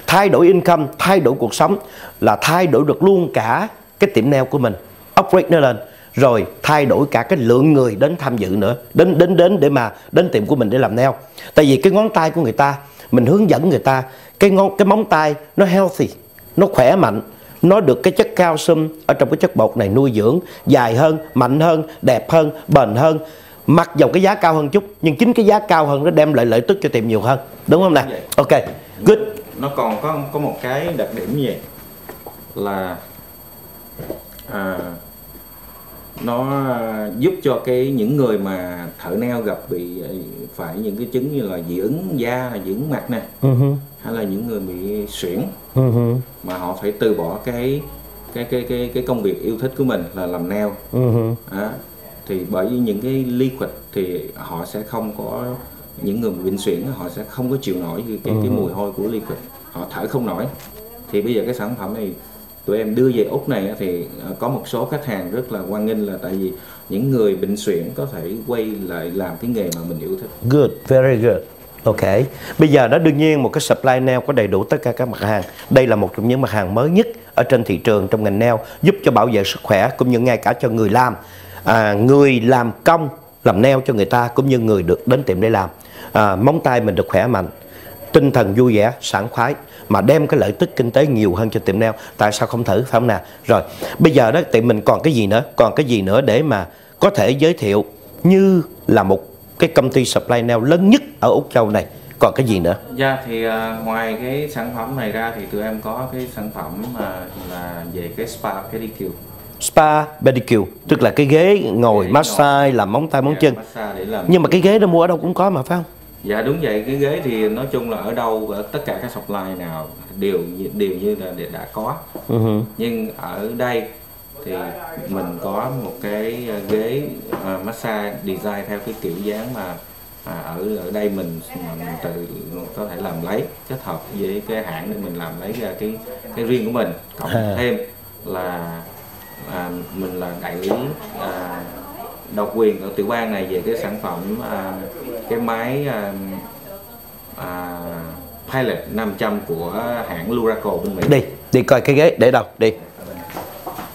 Thay đổi income, thay đổi cuộc sống là thay đổi được luôn cả cái tiệm nail của mình, upgrade nó lên, rồi thay đổi cả cái lượng người đến tham dự nữa, đến để mà đến tiệm của mình để làm nail. Tại vì cái ngón tay của người ta, mình hướng dẫn người ta cái móng tay nó healthy, nó khỏe mạnh, nó được cái chất calcium ở trong cái chất bột này nuôi dưỡng dài hơn, mạnh hơn, đẹp hơn, bền hơn. Mặc dầu cái giá cao hơn chút, nhưng chính cái giá cao hơn nó đem lại lợi tức cho tiệm nhiều hơn, đúng không nè? Ok, good. Nó còn có một cái đặc điểm như vậy là nó giúp cho những người mà thợ nail phải những cái chứng như là dị ứng da, là dị ứng mặt nè, hay là những người bị suyễn, mà họ phải từ bỏ cái công việc yêu thích của mình là làm nail. Thì bởi vì những cái vi khuẩn thì họ sẽ không có, những người bị suyễn họ sẽ không có chịu nổi cái mùi hôi của vi khuẩn, họ thở không nổi. Thì bây giờ cái sản phẩm này tụi em đưa về Úc này thì có một số khách hàng rất là hoan nghênh, là tại vì những người bệnh suyễn có thể quay lại làm cái nghề mà mình yêu thích. Good, very good. Ok, bây giờ đó đương nhiên một cái supply nail có đầy đủ tất cả các mặt hàng. Đây là một trong những mặt hàng mới nhất ở trên thị trường trong ngành nail, giúp cho bảo vệ sức khỏe cũng như ngay cả cho người làm, người làm công làm nail cho người ta, cũng như người được đến tiệm để làm, móng tay mình được khỏe mạnh, tinh thần vui vẻ, sảng khoái mà đem cái lợi tức kinh tế nhiều hơn cho tiệm nail. Tại sao không thử, phải không nào? Rồi, bây giờ đó tiệm mình còn cái gì nữa? Còn cái gì nữa để mà có thể giới thiệu như là một cái công ty supply nail lớn nhất ở Úc Châu này? Còn cái gì nữa? Dạ thì ngoài cái sản phẩm này ra thì tụi em có cái sản phẩm là về cái spa pedicure. Spa pedicure tức là cái ghế ngồi để massage ngồi, làm móng tay móng chân. Nhưng mà cái ghế đó mua ở đâu cũng có mà phải không? Dạ đúng vậy, cái ghế thì nói chung là ở đâu, ở tất cả các supply nào đều như là đã có. Nhưng ở đây thì mình có một cái ghế massage design theo cái kiểu dáng mà ở đây mình tự có thể làm lấy, kết hợp với cái hãng để mình làm lấy ra cái riêng của mình, cộng thêm là mình là đại lý độc quyền của tiểu bang này về cái sản phẩm cái máy Pilot 500 của hãng Luraco bên Mỹ. Đi coi cái ghế để đâu đi.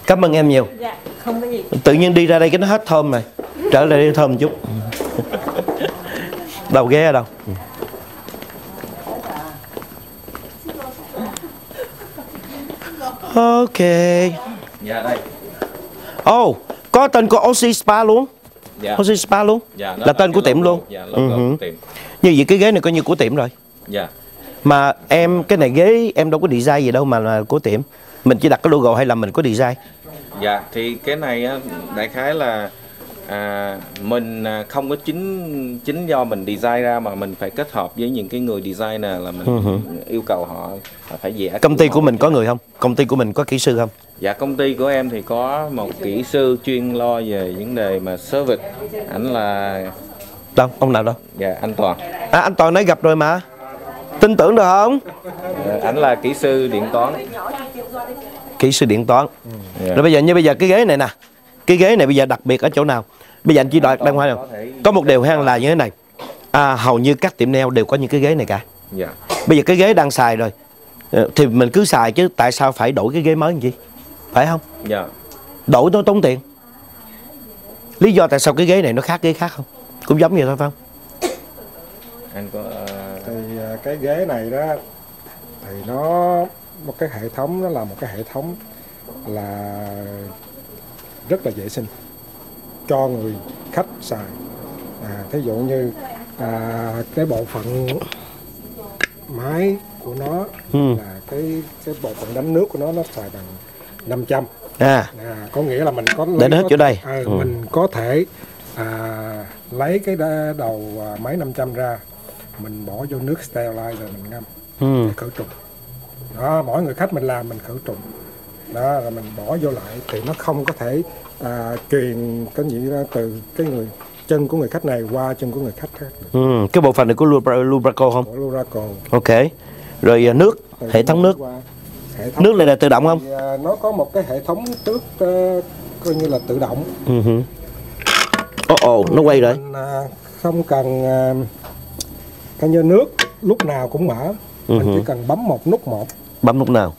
Cảm ơn em nhiều. Dạ, không có gì. Tự nhiên đi ra đây cái nó hết thơm này. Trở lại đi thơm một chút. Đâu ghé ở đâu? Ok. Dạ đây. Oh, có tên của Oxy Spa luôn. Dạ. Oxy Spa luôn. Dạ, là tên của tiệm luôn. Dạ, của tiệm. Như vậy cái ghế này coi như của tiệm rồi. Dạ. Mà em cái này ghế em đâu có design gì đâu mà là của tiệm. Mình chỉ đặt cái logo hay là mình có design? Dạ thì cái này đại khái là mình không có chính do mình design ra, mà mình phải kết hợp với những cái người designer là mình yêu cầu họ phải vẽ. Công ty của mình có người không? Công ty của mình có kỹ sư không? Dạ công ty của em thì có một kỹ sư chuyên lo về vấn đề mà service. Ảnh là đâu? Ông nào đâu? Dạ anh Toàn. À anh Toàn nói gặp rồi mà. Tin tưởng được không? Ảnh là kỹ sư điện toán. Kỹ sư điện toán. Rồi bây giờ như cái ghế này nè. Cái ghế này bây giờ đặc biệt ở chỗ nào? Bây giờ anh chỉ đợi đang ngoài nào. Có một điều hay là như thế này. Hầu như các tiệm nail đều có những cái ghế này cả. Dạ. Bây giờ cái ghế đang xài rồi thì mình cứ xài chứ tại sao phải đổi cái ghế mới làm gì? Phải không? Dạ. Đổi nó tốn tiền. Lý do tại sao cái ghế này nó khác ghế khác không? Cũng giống vậy thôi phải không? Anh có thì cái ghế này đó thì nó một cái hệ thống, nó là một cái hệ thống là rất là vệ sinh cho người khách xài. Thí dụ như cái bộ phận máy của nó là cái bộ phận đánh nước của nó xài bằng 500. Có nghĩa là mình có để hết chỗ đây. Mình có thể lấy cái đầu máy 500 ra, mình bỏ vô nước sterilizer rồi mình ngâm để khử trùng. Đó, mỗi người khách mình làm mình khử trùng. Đó là mình bỏ vô lại thì nó không có thể truyền cái gì ra từ cái người chân của người khách này qua chân của người khách khác. Cái bộ phận này có Luraco không? Có Luraco. Ok. Rồi nước, hệ thống nước. Nước này là tự động không? Thì, nó có một cái hệ thống trước coi như là tự động. Nó quay rồi. Mình, không cần coi như nước lúc nào cũng mở. Mình chỉ cần bấm một nút một. Bấm nút nào?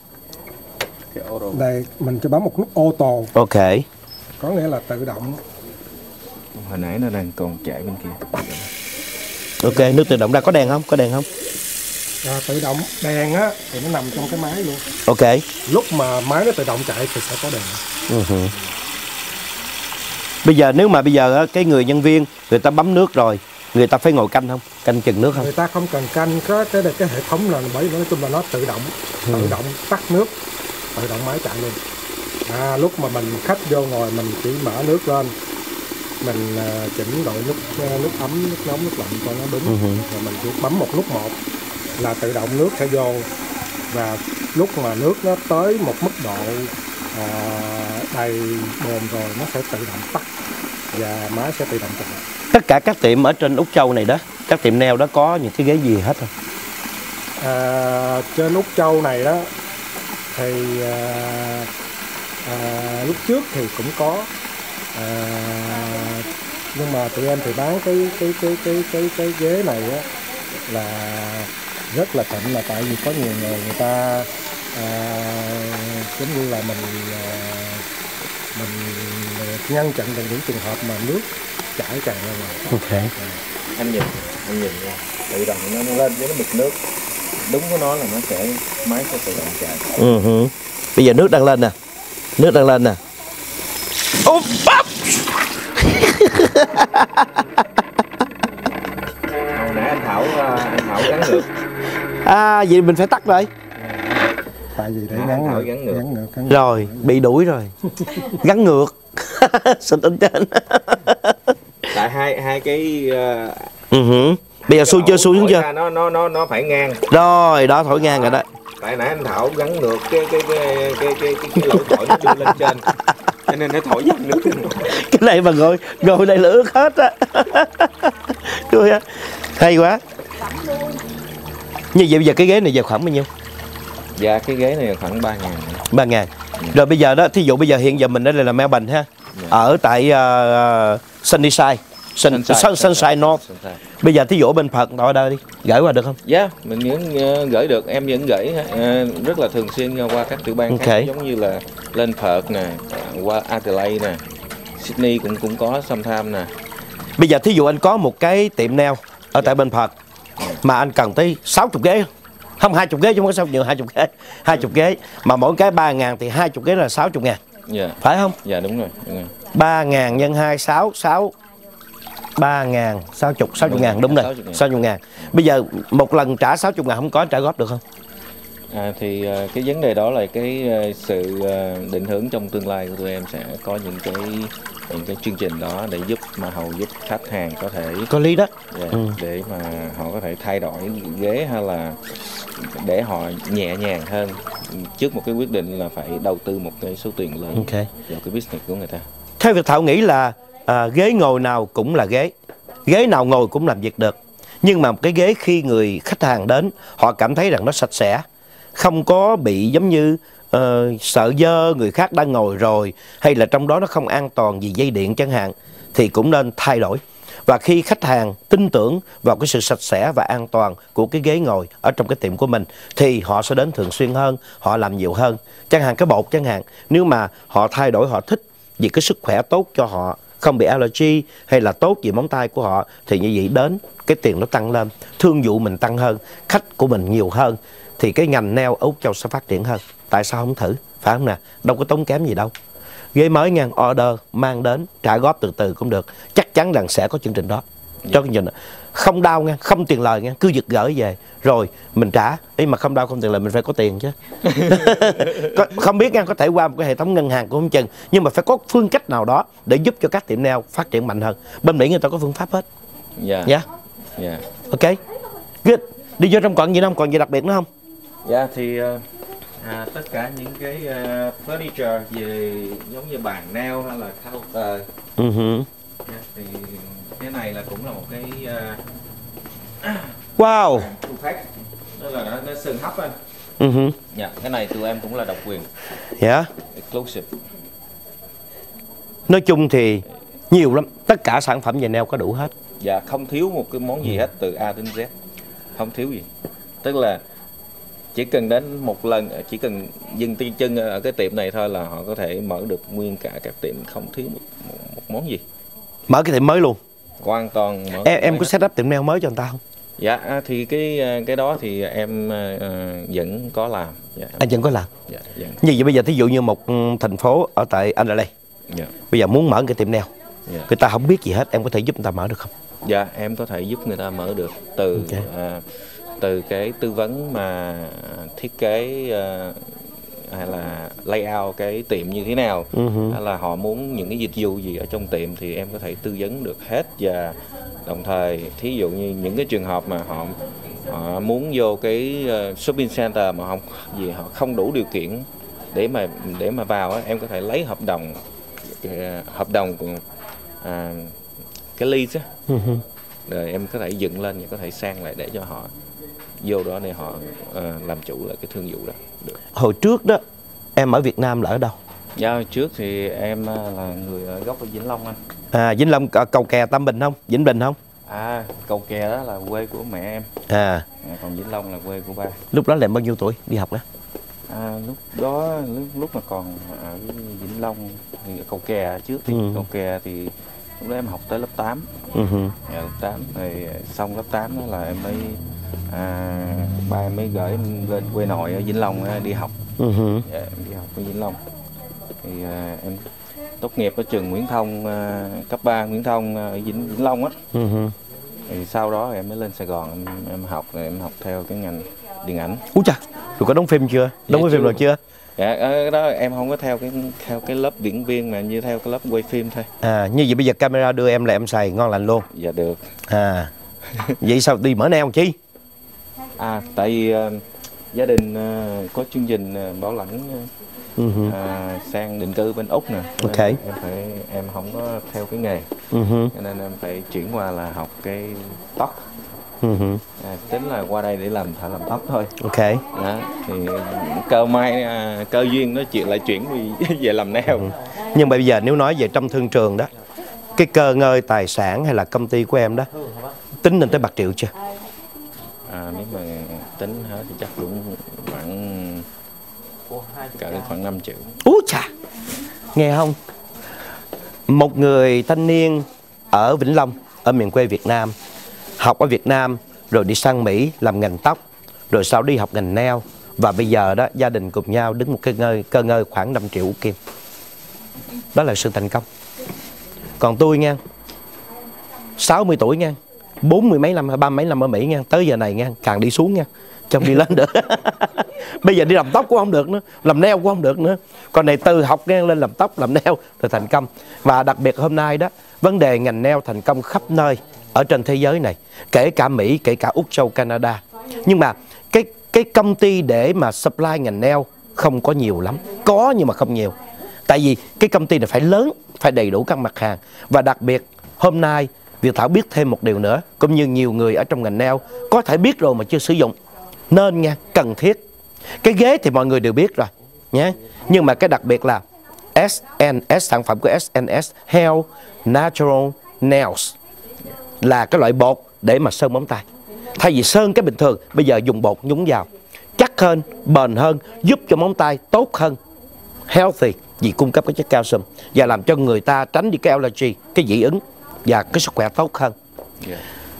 Đây, mình cho bấm một nút auto. Ok. Có nghĩa là tự động. Hồi nãy nó đang còn chạy bên kia. Ok, nước tự động ra có đèn không? Có đèn không? Tự động, đèn á thì nó nằm trong cái máy luôn. Ok. Lúc mà máy nó tự động chạy thì sẽ có đèn. Bây giờ nếu mà cái người nhân viên người ta bấm nước rồi, người ta phải ngồi canh không? Canh chừng nước không? Người ta không cần canh, có cái hệ thống là bởi nói chung là nó tự động, tự động tắt nước, tự động máy chạy luôn. Lúc mà mình khách vô ngồi mình chỉ mở nước lên, mình chỉnh độ nước ấm, nước nóng, nước lạnh cho nó đúng. Rồi mình chỉ bấm một nút một là tự động nước sẽ vô, và lúc mà nước nó tới một mức độ đầy bồn rồi nó sẽ tự động tắt và máy sẽ tự động chạy. Tất cả các tiệm ở trên Úc Châu này đó, các tiệm nail đó có những cái ghế gì hết không? Trên Úc Châu này đó thì lúc trước thì cũng có, nhưng mà tụi em thì bán cái ghế này á là rất là thịnh, là tại vì có nhiều người ta giống như là mình ngăn chặn được những trường hợp mà nước chảy tràn ra ngoài. Anh nhìn tự động nó lên với nó bịt nước. đúng của nó là nó sẽ máy sẽ tự động chạy. Bây giờ nước đang lên nè, nước đang lên nè. Hồi nãy anh Thảo gắn được. À vậy mình phải tắt rồi. Tại vì để gắn ngược. Rồi, bị đuổi rồi. Gắn ngược. Xin tính trên. Tại hai cái Bây giờ xuôi chưa, xuôi xuống chưa? Nó phải ngang. Rồi, đó thổi ngang rồi đó. Tại nãy anh Thảo gắn ngược cái lỗ thổi nó đưa lên trên. Cho nên nó thổi dần nước. Cái này mà ngồi đây là ướt hết á. Cười á. Hay quá. Như vậy bây giờ cái ghế này giờ khoảng bao nhiêu? Dạ cái ghế này khoảng 3.000. 3.000. Rồi bây giờ đó, thí dụ bây giờ hiện giờ mình ở đây là Melbourne ha. Ở tại Sunshine North. Bây giờ thí dụ bên Perth đi, gửi qua được không? Dạ, mình vẫn gửi được, em vẫn gửi rất là thường xuyên qua các tiểu bang khác, giống như là lên Perth nè, qua Adelaide nè, Sydney cũng có sometime nè. Bây giờ thí dụ anh có một cái tiệm nail ở tại bên Perth mà anh cần tới 60 ghế. Không, 20 ghế chứ không có sao nhiều, 20 ghế. Mà mỗi cái 3.000 thì 20 ghế là 60.000. Dạ. Phải không? Dạ đúng rồi. 3.000 nhân 2 60.000, đúng rồi. 60.000. Bây giờ một lần trả 60.000 không có trả góp được không? Thì cái vấn đề đó là cái sự định hướng trong tương lai của tụi em sẽ có những cái chương trình đó để giúp mà Hậu giúp khách hàng có thể có lý đó, để mà họ có thể thay đổi ghế hay là để họ nhẹ nhàng hơn trước một cái quyết định là phải đầu tư một cái số tiền lớn vào cái business của người ta. Theo Việt Thảo nghĩ là ghế ngồi nào cũng là ghế nào ngồi cũng làm việc được, nhưng mà một cái ghế khi người khách hàng đến họ cảm thấy rằng nó sạch sẽ, không có bị giống như sợ dơ người khác đang ngồi rồi, hay là trong đó nó không an toàn vì dây điện chẳng hạn, thì cũng nên thay đổi. Và khi khách hàng tin tưởng vào cái sự sạch sẽ và an toàn của cái ghế ngồi ở trong cái tiệm của mình thì họ sẽ đến thường xuyên hơn, họ làm nhiều hơn. Chẳng hạn cái bột chẳng hạn, nếu mà họ thay đổi họ thích vì cái sức khỏe tốt cho họ, không bị allergy hay là tốt vì móng tay của họ, thì như vậy đến cái tiền nó tăng lên, thương vụ mình tăng hơn, khách của mình nhiều hơn, thì cái ngành nail Úc Châu sẽ phát triển hơn. Tại sao không thử, phải không nè? Đâu có tốn kém gì đâu. Ghế mới ngang order, mang đến, trả góp từ từ cũng được. Chắc chắn rằng sẽ có chương trình đó. Cho cái nhìn không đau ngang, không tiền lời ngang, cứ giật gỡ về rồi mình trả. Ý mà không đau không tiền lời mình phải có tiền chứ. Không biết ngang, có thể qua một cái hệ thống ngân hàng cũng không chừng, nhưng mà phải có phương cách nào đó để giúp cho các tiệm nail phát triển mạnh hơn. Bên Mỹ người ta có phương pháp hết. Dạ. Ok. Good. Đi vô trong còn gì không? Còn gì đặc biệt nữa không? Dạ thì tất cả những cái furniture về giống như bàn nail hay là counter thì cái này là cũng là một cái wow đó là nó sừng hấp anh. Dạ cái này tụi em cũng là độc quyền. Dạ exclusive. Nói chung thì nhiều lắm, tất cả sản phẩm về nail có đủ hết. Dạ không thiếu một cái món gì hết, từ A đến Z không thiếu gì. Tức là chỉ cần đến một lần, chỉ cần dừng tay chân ở cái tiệm này thôi là họ có thể mở được nguyên cả các tiệm, không thiếu một món gì. Mở cái tiệm mới luôn. Hoàn toàn mở. Em có setup tiệm nail mới cho người ta không? Dạ thì cái đó thì em vẫn có làm. Anh vẫn có làm. Dạ. Như vậy bây giờ thí dụ như một thành phố ở tại Adelaide. Dạ. Bây giờ muốn mở cái tiệm nail. Dạ. Người ta không biết gì hết, em có thể giúp người ta mở được không? Dạ, em có thể giúp người ta mở được từ từ cái tư vấn mà thiết kế hay là layout cái tiệm như thế nào, hay là họ muốn những cái dịch vụ gì ở trong tiệm thì em có thể tư vấn được hết. Và đồng thời thí dụ như những cái trường hợp mà họ muốn vô cái shopping center mà họ không đủ điều kiện để mà vào á, em có thể lấy hợp đồng của cái lease á, rồi em có thể dựng lên và có thể sang lại để cho họ vô đó để họ làm chủ là cái thương vụ đó được. Hồi trước đó em ở Việt Nam là ở đâu? Dạ hồi trước thì em là người ở gốc ở Vĩnh Long anh. Vĩnh Long, Cầu Kè, Tam Bình không? Vĩnh Bình không? Cầu Kè đó là quê của mẹ em. Còn Vĩnh Long là quê của ba. Lúc đó là em bao nhiêu tuổi đi học đó? Lúc mà còn ở Vĩnh Long thì Cầu Kè trước thì Cầu Kè thì lúc đó em học tới lớp 8. Lớp 8 thì xong lớp 8 đó là em mới ba mới gửi lên quê nội ở Vĩnh Long đi học. Dạ, đi học ở Vĩnh Long thì em tốt nghiệp ở trường Nguyễn Thông, cấp 3 Nguyễn Thông ở Vĩnh Long á. Thì sau đó em mới lên Sài Gòn em học theo cái ngành điện ảnh. Úi chà, rồi có đóng phim chưa? Đóng cái phim rồi chưa? Dạ, đó em không có theo cái lớp diễn viên mà như theo cái lớp quay phim thôi. À, như vậy bây giờ camera đưa em là em xài ngon lành luôn. Dạ được. À, vậy sao đi mở nail không chi? À, tại vì gia đình có chương trình bảo lãnh sang định cư bên Úc nè. Okay. Em không có theo cái nghề, cho nên em phải chuyển qua là học cái tóc. Tính là qua đây để làm tóc thôi. Ok. Đó, thì cơ duyên nó chuyển về làm nail. Nhưng mà bây giờ nếu nói về trong thương trường đó, cái cơ ngơi tài sản hay là công ty của em đó, tính lên tới bạc triệu chưa? À, nếu mà tính hết thì chắc cũng khoảng 5 triệu. Úi chà, nghe không? Một người thanh niên ở Vĩnh Long, ở miền quê Việt Nam, học ở Việt Nam rồi đi sang Mỹ làm ngành tóc, rồi sau đi học ngành nail, và bây giờ đó gia đình cùng nhau đứng một cái cơ ngơi khoảng 5 triệu kim. Đó là sự thành công. Còn tôi nha, 60 tuổi nha, 40 mấy năm, 30 mấy năm ở Mỹ nha, tới giờ này nha, càng đi xuống nha, trong đi lên được. Bây giờ đi làm tóc cũng không được nữa, làm nail cũng không được nữa. Còn này từ học ngang lên làm tóc, làm nail rồi thành công. Và đặc biệt hôm nay đó, vấn đề ngành nail thành công khắp nơi ở trên thế giới này, kể cả Mỹ, kể cả Úc, châu, Canada. Nhưng mà cái công ty để mà supply ngành nail không có nhiều lắm, có nhưng mà không nhiều. Tại vì cái công ty này phải lớn, phải đầy đủ các mặt hàng. Và đặc biệt hôm nay Việt Thảo biết thêm một điều nữa, cũng như nhiều người ở trong ngành nail có thể biết rồi mà chưa sử dụng. Nên nha, cần thiết. Cái ghế thì mọi người đều biết rồi nhé. Nhưng mà cái đặc biệt là SNS, sản phẩm của SNS Healthy Natural Nails, là cái loại bột để mà sơn móng tay. Thay vì sơn cái bình thường, bây giờ dùng bột nhúng vào, chắc hơn, bền hơn, giúp cho móng tay tốt hơn. Healthy vì cung cấp cái chất calcium và làm cho người ta tránh đi cái allergy, cái dị ứng, và cái sức khỏe tốt hơn.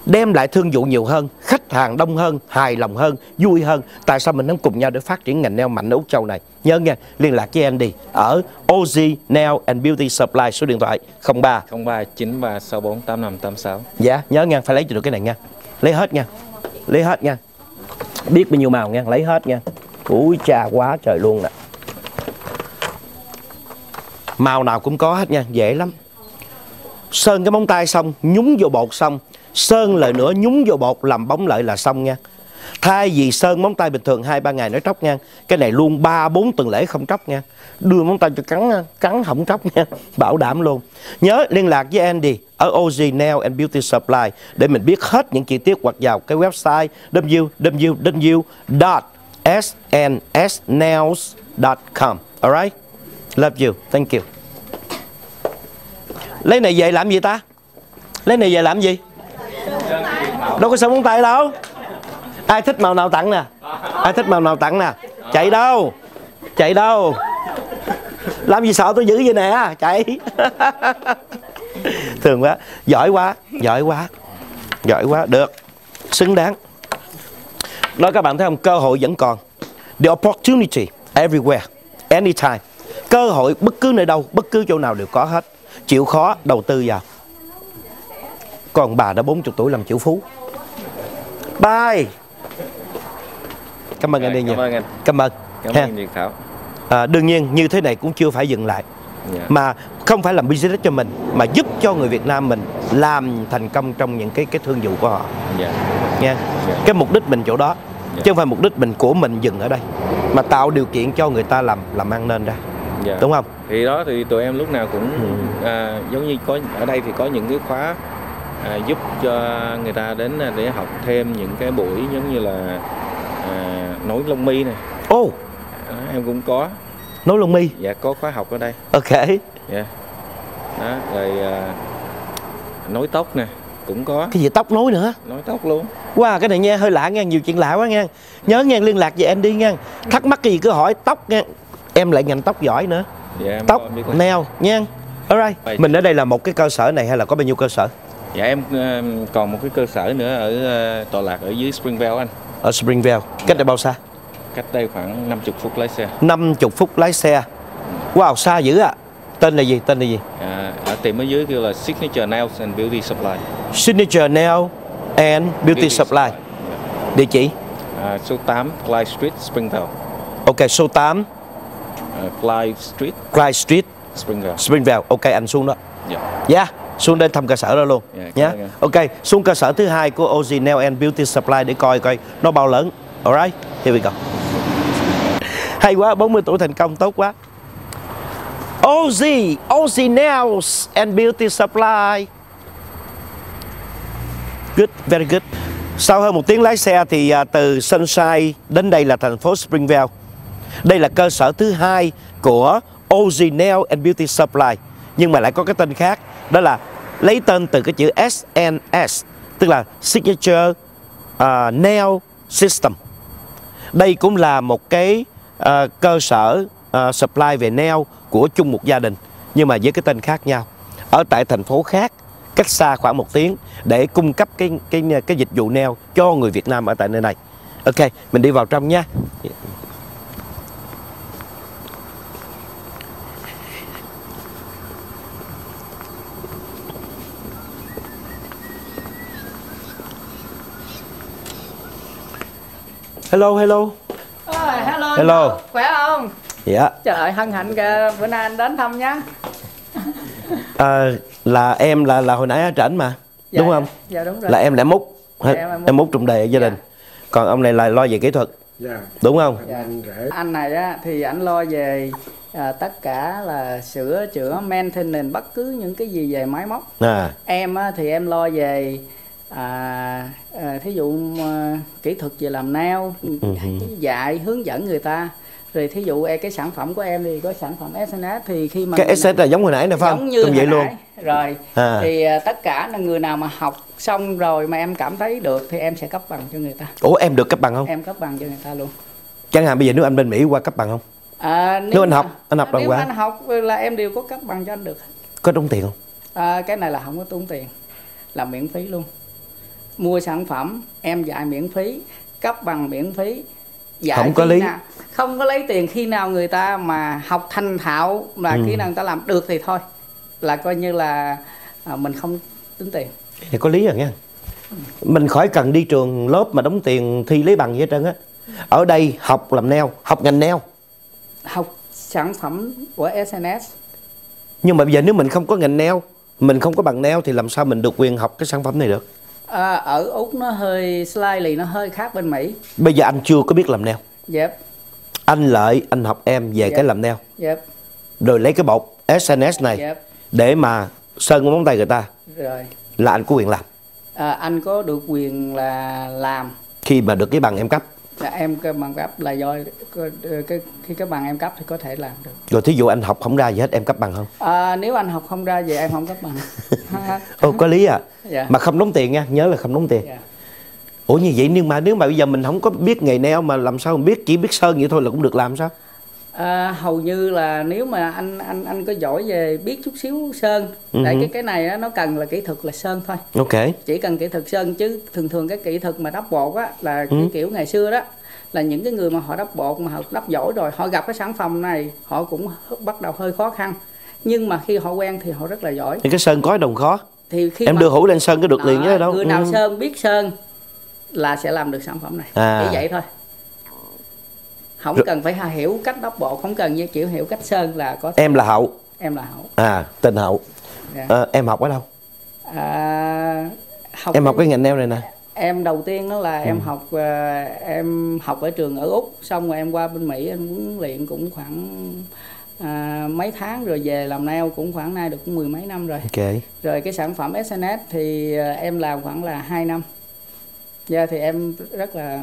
Đem lại thương vụ nhiều hơn, khách hàng đông hơn, hài lòng hơn, vui hơn. Tại sao mình không cùng nhau để phát triển ngành nail mạnh ở Úc Châu này? Nhớ nha, liên lạc với Andy ở Oz Nail and Beauty Supply, số điện thoại 03 03 9364 8586. Dạ, nhớ nha, phải lấy cho được cái này nha. Lấy hết nha, lấy hết nha. Biết bao nhiêu màu nha, lấy hết nha. Úi cha quá trời luôn nè. Màu nào cũng có hết nha, dễ lắm. Sơn cái móng tay xong, nhúng vô bột xong, sơn lại nữa, nhúng vô bột, làm bóng lại là xong nha. Thay vì sơn móng tay bình thường 2-3 ngày nó tróc nha, cái này luôn 3-4 tuần lễ không tróc nha. Đưa móng tay cho cắn không tróc nha, bảo đảm luôn. Nhớ liên lạc với Andy ở Oz Nail and Beauty Supply để mình biết hết những chi tiết, hoặc vào cái website www.snsnails.com. Alright, love you, thank you. Lấy này về làm gì ta? Lấy này về làm gì? Đâu có sơn móng tay đâu. Ai thích màu nào tặng nè. Ai thích màu nào tặng nè. Chạy đâu? Chạy đâu? Làm gì sợ tôi giữ vậy nè. Chạy. Thường quá. Giỏi quá. Giỏi quá. Giỏi quá. Được. Xứng đáng. Đó, các bạn thấy không? Cơ hội vẫn còn. The opportunity everywhere, anytime. Cơ hội bất cứ nơi đâu, bất cứ chỗ nào đều có hết. Chịu khó đầu tư vào. Còn bà đã 40 tuổi làm triệu phú. Bye. Cảm ơn anh đi nhiều. Cảm ơn Việt Thảo. Đương nhiên như thế này cũng chưa phải dừng lại. Mà không phải làm business cho mình, mà giúp cho người Việt Nam mình làm thành công trong những cái thương vụ của họ. Nha. Cái mục đích mình chỗ đó, chứ không phải mục đích mình của mình dừng ở đây, mà tạo điều kiện cho người ta làm ăn nên ra. Đúng không? Thì đó, thì tụi em lúc nào cũng giống như có ở đây thì có những cái khóa giúp cho người ta đến để học thêm những cái buổi giống như là nối lông mi này. Em cũng có nối lông mi. Dạ, có khóa học ở đây. Ok. Dạ. Đó, rồi nối tóc nè cũng có. Cái gì tóc nối nữa? Nối tóc luôn. Wow, cái này nghe hơi lạ nghe, nhiều chuyện lạ quá nghe. Nhớ nghe liên lạc về em đi nghe. Thắc mắc cái gì cứ hỏi. Tóc nghe. Em lại ngành tóc giỏi nữa. Dạ, tóc, nail nha. Alright. Mình ở đây là một cái cơ sở này hay là có bao nhiêu cơ sở? Dạ, em còn một cái cơ sở nữa ở tọa lạc ở dưới Springvale anh. ở Springvale. Cách đây bao xa? Cách đây khoảng 50 phút lái xe. 50 phút lái xe. Wow, xa dữ ạ. À. Tên là gì? Tên là gì? À, ở tiệm ở dưới kêu là Signature Nails and Beauty Supply. Signature Nails and Beauty Supply. Yeah. Địa chỉ? À, số 8 Clyde Street, Springvale. Ok, số 8 Clyde Street, Springvale. Springvale. Ok, anh xuống đó. Dạ. Yeah. Yeah. Xuống đây thăm cơ sở đó luôn nhé. Yeah, yeah. Ok, xuống cơ sở thứ hai của Oz Nail and Beauty Supply để coi coi nó bao lớn. Alright, here we go. Hay quá, 40 tuổi thành công, tốt quá. Oz Nails and Beauty Supply. Good, very good. Sau hơn một tiếng lái xe thì từ Sunshine đến đây là thành phố Springvale. Đây là cơ sở thứ hai của Oz Nail and Beauty Supply, nhưng mà lại có cái tên khác, đó là lấy tên từ cái chữ SNS, tức là Signature Nail System. Đây cũng là một cái cơ sở supply về nail của chung một gia đình, nhưng mà với cái tên khác nhau, ở tại thành phố khác, cách xa khoảng một tiếng, để cung cấp cái dịch vụ nail cho người Việt Nam ở tại nơi này. Ok, mình đi vào trong nha. Hello, hello. Hello. Hello. Khỏe không? Dạ. Trời ơi, hân hạnh kìa, bữa nay anh đến thăm nhá. À, là em là hồi nãy ở Trảnh mà, dạ, đúng không? Dạ đúng rồi. Là em là Múc, dạ, em Múc trong đề gia đình. Dạ. Còn ông này là lo về kỹ thuật. Dạ. Đúng không? Dạ. Anh này á, thì anh lo về tất cả là sửa chữa, maintenance, bất cứ những cái gì về máy móc. À. Em á, thì em lo về thí dụ kỹ thuật về làm nail, dạy hướng dẫn người ta. Rồi thí dụ cái sản phẩm của em thì có sản phẩm SNS, thì khi mà cái SNS là giống hồi nãy nè phải không? Giống vậy luôn. Rồi thì tất cả là người nào mà học xong rồi mà em cảm thấy được thì em sẽ cấp bằng cho người ta. Ủa, em được cấp bằng không? Em cấp bằng cho người ta luôn. Chẳng hạn bây giờ nếu anh bên Mỹ qua cấp bằng không? Nếu anh học, anh học bằng qua. Nếu anh học là em đều có cấp bằng cho anh được. Có tốn tiền không? Cái này là không có tốn tiền, là miễn phí luôn. Mua sản phẩm em dạy miễn phí, cấp bằng miễn phí, dạy không có lý nào, không có lấy tiền. Khi nào người ta mà học thành thạo là khi nào người ta làm được thì thôi, là coi như là mình không tính tiền. Thì có lý rồi nha, mình khỏi cần đi trường lớp mà đóng tiền thi lấy bằng gì hết trơn á. Ở đây học làm nail, học ngành nail, học sản phẩm của SNS. Nhưng mà bây giờ nếu mình không có ngành nail, mình không có bằng nail thì làm sao mình được quyền học cái sản phẩm này được? Ở Úc nó hơi slightly, nó hơi khác bên Mỹ. Bây giờ anh chưa có biết làm nail. Yep. Anh Lợi, anh học em về cái làm nail. Yep. Rồi lấy cái bột SNS này để mà sơn móng tay người ta. Rồi. Là anh có quyền làm. Anh có được quyền là làm. Khi mà được cái bằng em cấp. Là em cái bằng cấp là do khi cái bằng em cấp thì có thể làm được. Rồi thí dụ anh học không ra gì hết, em cấp bằng không? Nếu anh học không ra gì em không cấp bằng. Ồ, có lý à. Dạ. Mà không đóng tiền nha, nhớ là không đóng tiền. Dạ. Ủa như vậy nhưng mà nếu mà bây giờ mình không có biết nghề nail mà làm sao mình biết, chỉ biết sơn vậy thôi là cũng được làm sao? Hầu như là nếu mà anh có giỏi về biết chút xíu sơn, tại cái này nó cần là kỹ thuật là sơn thôi. Ok. Chỉ cần kỹ thuật sơn, chứ thường thường cái kỹ thuật mà đắp bột á là cái kiểu ngày xưa đó, là những cái người mà họ đắp bột mà họ đắp giỏi rồi, họ gặp cái sản phẩm này họ cũng bắt đầu hơi khó khăn, nhưng mà khi họ quen thì họ rất là giỏi. Thì cái sơn có đồng khó. Thì khi em đưa hũ lên sơn cái được liền chứ đâu. Người nào sơn biết sơn là sẽ làm được sản phẩm này. À. Chỉ vậy thôi. Không cần phải hiểu cách đắp bột, không cần như chịu hiểu cách sơn là có thể. Em là Hậu. Em là Hậu. À, tên Hậu. Yeah. Em học ở đâu? Em học cái ngành nail này nè. Em đầu tiên đó là em học ở trường ở Úc, xong rồi em qua bên Mỹ em huấn luyện cũng khoảng mấy tháng, rồi về làm nail cũng khoảng nay được cũng mười mấy năm rồi. Ok. Rồi cái sản phẩm SNS thì em làm khoảng là 2 năm. Dạ thì em rất là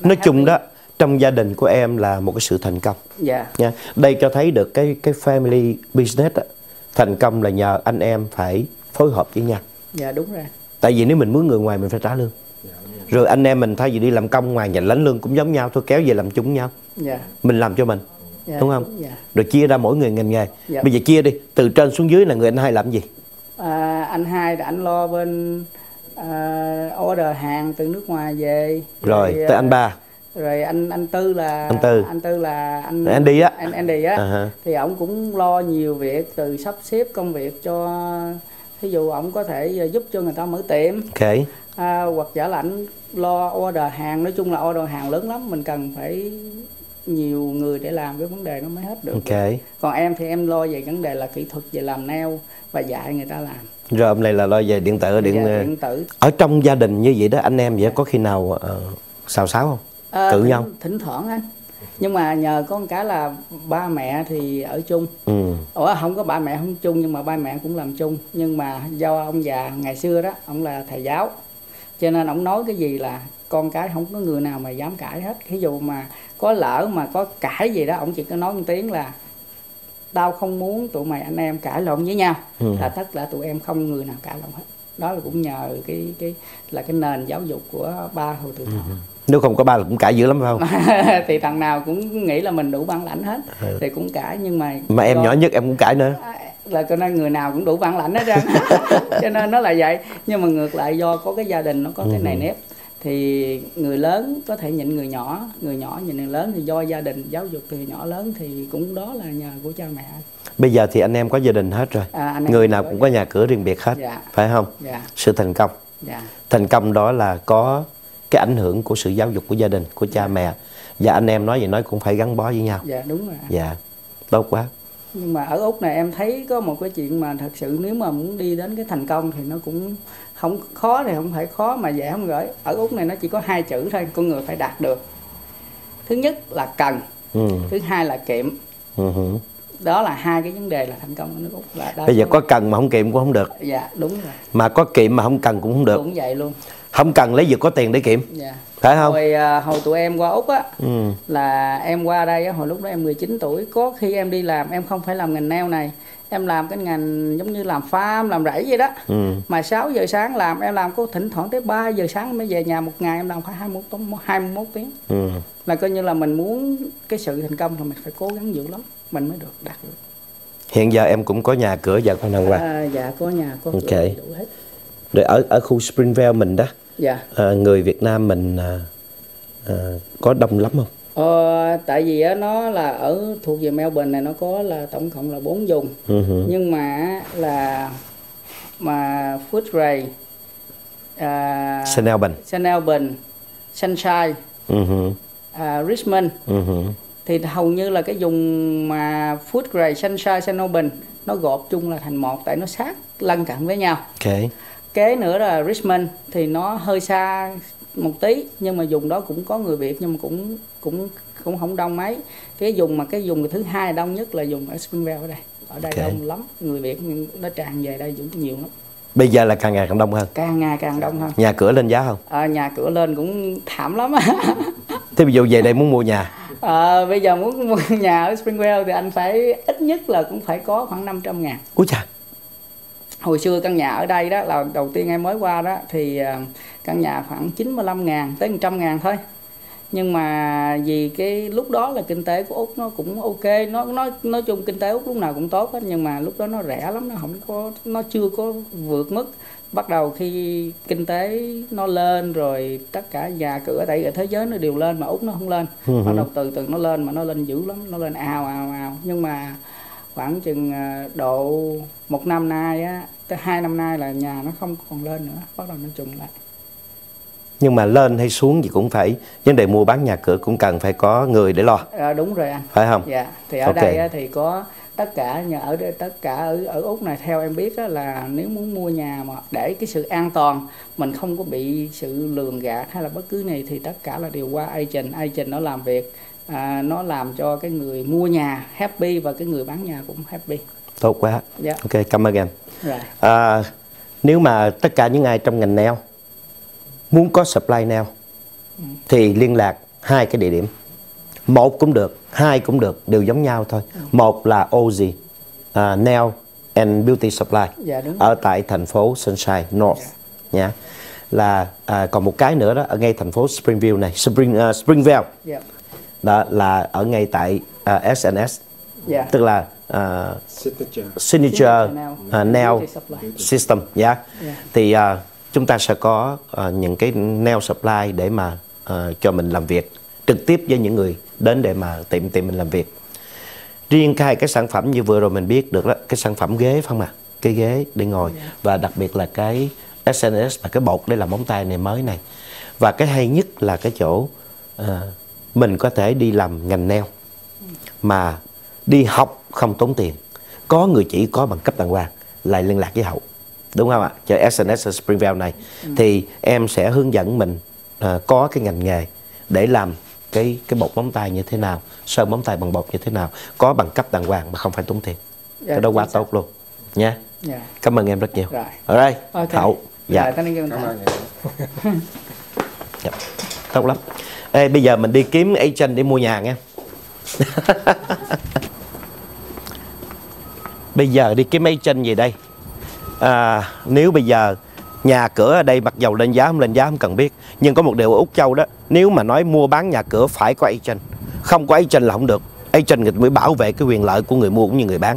nói chung đó, trong gia đình của em là một cái sự thành công. Dạ. Nha. Đây cho thấy được cái family business đó, thành công là nhờ anh em phải phối hợp với nhau. Dạ đúng rồi. Tại vì nếu mình mướn người ngoài mình phải trả lương. Dạ, rồi anh em mình thay vì đi làm công ngoài nhận lãnh lương cũng giống nhau thôi, kéo về làm chung nhau. Dạ. Mình làm cho mình. Dạ, đúng không? Đúng, dạ. Rồi chia ra mỗi người ngành nghề. Dạ. Bây giờ chia đi, từ trên xuống dưới là người anh hai làm gì? Anh hai là anh lo bên order hàng từ nước ngoài về. Rồi tới anh ba. Rồi anh Tư là Andy á. Andy á. Thì ổng cũng lo nhiều việc từ sắp xếp công việc cho, ví dụ ổng có thể giúp cho người ta mở tiệm. Ok. Hoặc giả là ảnh lo order hàng, nói chung là order hàng lớn lắm, mình cần phải nhiều người để làm cái vấn đề nó mới hết được. Ok. Còn em thì em lo về vấn đề là kỹ thuật về làm nail và dạy người ta làm. Rồi hôm nay là lo về điện tử, điện tử. Ở trong gia đình như vậy đó, anh em vậy có khi nào xào xáo không? Cự nhau thỉnh thoảng anh, nhưng mà nhờ có một cái là ba mẹ thì ở chung. Không có ba mẹ không chung, nhưng mà ba mẹ cũng làm chung. Nhưng mà do ông già ngày xưa đó, ông là thầy giáo, cho nên ông nói cái gì là con cái không có người nào mà dám cãi hết. Ví dụ mà có lỡ mà có cãi gì đó, ông chỉ có nói một tiếng là tao không muốn tụi mày anh em cãi lộn với nhau, là tất cả tụi em không người nào cãi lộn hết. Đó là cũng nhờ cái nền giáo dục của ba hồi từ nhỏ. Nếu không có ba là cũng cãi dữ lắm phải không? Thì thằng nào cũng nghĩ là mình đủ bản lãnh hết, thì cũng cãi. Nhưng mà em nhỏ nhất em cũng cãi nữa, là cho nên người nào cũng đủ bản lãnh hết trơn. Cho nên nó là vậy. Nhưng mà ngược lại do có cái gia đình nó có cái nề nếp, thì người lớn có thể nhịn người nhỏ, người nhỏ nhịn người lớn. Thì do gia đình giáo dục từ nhỏ lớn, thì cũng đó là nhờ của cha mẹ. Bây giờ thì anh em có gia đình hết rồi, người nào cũng có nhà cửa riêng biệt hết, phải không? Sự thành công, thành công đó là có cái ảnh hưởng của sự giáo dục của gia đình, của cha mẹ. Và anh em nói vậy nói cũng phải gắn bó với nhau. Dạ đúng rồi. Dạ, tốt quá. Nhưng mà ở Úc này em thấy có một cái chuyện mà thật sự nếu mà muốn đi đến cái thành công thì nó cũng không khó, thì không phải khó mà dễ không gửi. Ở Úc này nó chỉ có hai chữ thôi, con người phải đạt được. Thứ nhất là cần, thứ hai là kiệm. Đó là hai cái vấn đề là thành công ở nước Úc. Bây giờ có cần mà không kiệm cũng không được. Dạ đúng rồi. Mà có kiệm mà không cần cũng không được. Cũng vậy luôn. Không cần lấy vượt có tiền để kiệm. Dạ. Phải không? Hồi tụi em qua Úc á, là em qua đây á, hồi lúc đó em 19 tuổi. Có khi em đi làm, em không phải làm ngành nail này, em làm cái ngành giống như làm farm, làm rẫy vậy đó. Mà 6 giờ sáng làm, em làm có thỉnh thoảng tới 3 giờ sáng mới về nhà. Một ngày em làm phải 21 tiếng. Là coi như là mình muốn cái sự thành công là mình phải cố gắng dữ lắm, mình mới được đạt được. Hiện giờ em cũng có nhà cửa và con hàng qua. Dạ có nhà, có cửa đủ hết. Rồi ở khu Springvale mình đó, người Việt Nam mình có đông lắm không? Tại vì nó là ở thuộc về Melbourne này, nó có là tổng cộng là 4 vùng. Nhưng mà là Footscray, St Albans, Sunshine, Richmond. Thì hầu như là cái vùng mà Footscray, Sunshine, St Albans nó gộp chung là thành một, tại nó sát lân cận với nhau. Kế nữa là Richmond thì nó hơi xa một tí, nhưng mà vùng đó cũng có người Việt, nhưng mà cũng không đông mấy. Cái vùng thứ hai đông nhất là vùng ở Springvale ở đây. Ở đây đông lắm, người Việt nó tràn về đây cũng nhiều lắm. Bây giờ là càng ngày càng đông hơn. Càng ngày càng đông hơn. Nhà cửa lên giá không? Nhà cửa lên cũng thảm lắm. Thế ví dụ về đây muốn mua nhà? Bây giờ muốn mua nhà ở Springvale thì anh phải ít nhất là cũng phải có khoảng 500 ngàn. Úi chà. Hồi xưa căn nhà ở đây đó, là đầu tiên em mới qua đó, thì căn nhà khoảng 95 ngàn tới 100 ngàn thôi. Nhưng mà vì cái lúc đó là kinh tế của Úc nó cũng ok, nói chung kinh tế Úc lúc nào cũng tốt hết. Nhưng mà lúc đó nó rẻ lắm, nó chưa có vượt mức. Bắt đầu khi kinh tế nó lên rồi tất cả nhà cửa, tại vì thế giới nó đều lên mà Úc nó không lên. Bắt đầu từ từ nó lên, mà nó lên dữ lắm, nó lên ào. Nhưng mà khoảng chừng độ một năm nay á, tới 2 năm nay là nhà nó không còn lên nữa, bắt đầu nó chùng lại. Nhưng mà lên hay xuống gì cũng phải, vấn đề mua bán nhà cửa cũng cần phải có người để lo. Đúng rồi anh. Phải không? Dạ. Thì ở đây á, thì có tất cả nhà ở đây, tất cả ở Úc này theo em biết á, là nếu muốn mua nhà mà để cái sự an toàn, mình không có bị sự lường gạt hay là bất cứ này, thì tất cả là đều qua agent. Agent nó làm việc, nó làm cho cái người mua nhà happy và cái người bán nhà cũng happy. Tốt quá. Ok, cảm ơn em. Nếu mà tất cả những ai trong ngành nail muốn có supply nail thì liên lạc hai cái địa điểm, một cũng được, hai cũng được, đều giống nhau thôi. Một là Oz Nail and Beauty Supply ở tại thành phố Sunshine North nha. Là còn một cái nữa đó ở ngay thành phố Springvale này, Springvale. Đó là ở ngay tại SNS, tức là Signature Nail System. Thì chúng ta sẽ có những cái nail supply để mà cho mình làm việc trực tiếp với những người đến để mà tiệm mình làm việc. Riêng cái sản phẩm như vừa rồi mình biết được đó, cái sản phẩm ghế phải không ạ? Cái ghế để ngồi, và đặc biệt là cái SNS và cái bột để làm móng tay này mới này. Và cái hay nhất là cái chỗ mình có thể đi làm ngành nail mà đi học không tốn tiền, có người chỉ, có bằng cấp đàng hoàng, lại liên lạc với Hậu, đúng không ạ? Cho SNS Springvale này thì em sẽ hướng dẫn mình có cái ngành nghề để làm cái bột móng tay như thế nào, sơn móng tay bằng bột như thế nào, có bằng cấp đàng hoàng mà không phải tốn tiền. Cái đó quá tốt luôn nha. Cảm ơn em rất nhiều. Rồi, Hậu. Dạ. Tốt lắm. Ê, bây giờ mình đi kiếm agent để mua nhà nha. Bây giờ đi kiếm agent gì đây? Nếu bây giờ nhà cửa ở đây mặc dầu lên giá không cần biết, nhưng có một điều ở Úc Châu đó, nếu mà nói mua bán nhà cửa phải có agent, không có agent là không được. Agent người mới bảo vệ cái quyền lợi của người mua cũng như người bán.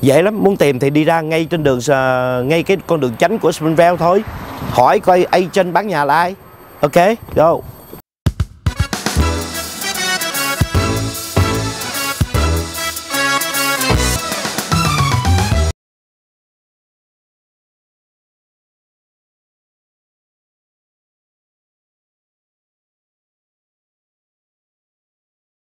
Dễ lắm, muốn tìm thì đi ra ngay trên đường, ngay cái con đường tránh của Springvale thôi, hỏi coi agent bán nhà là ai. Ok, go.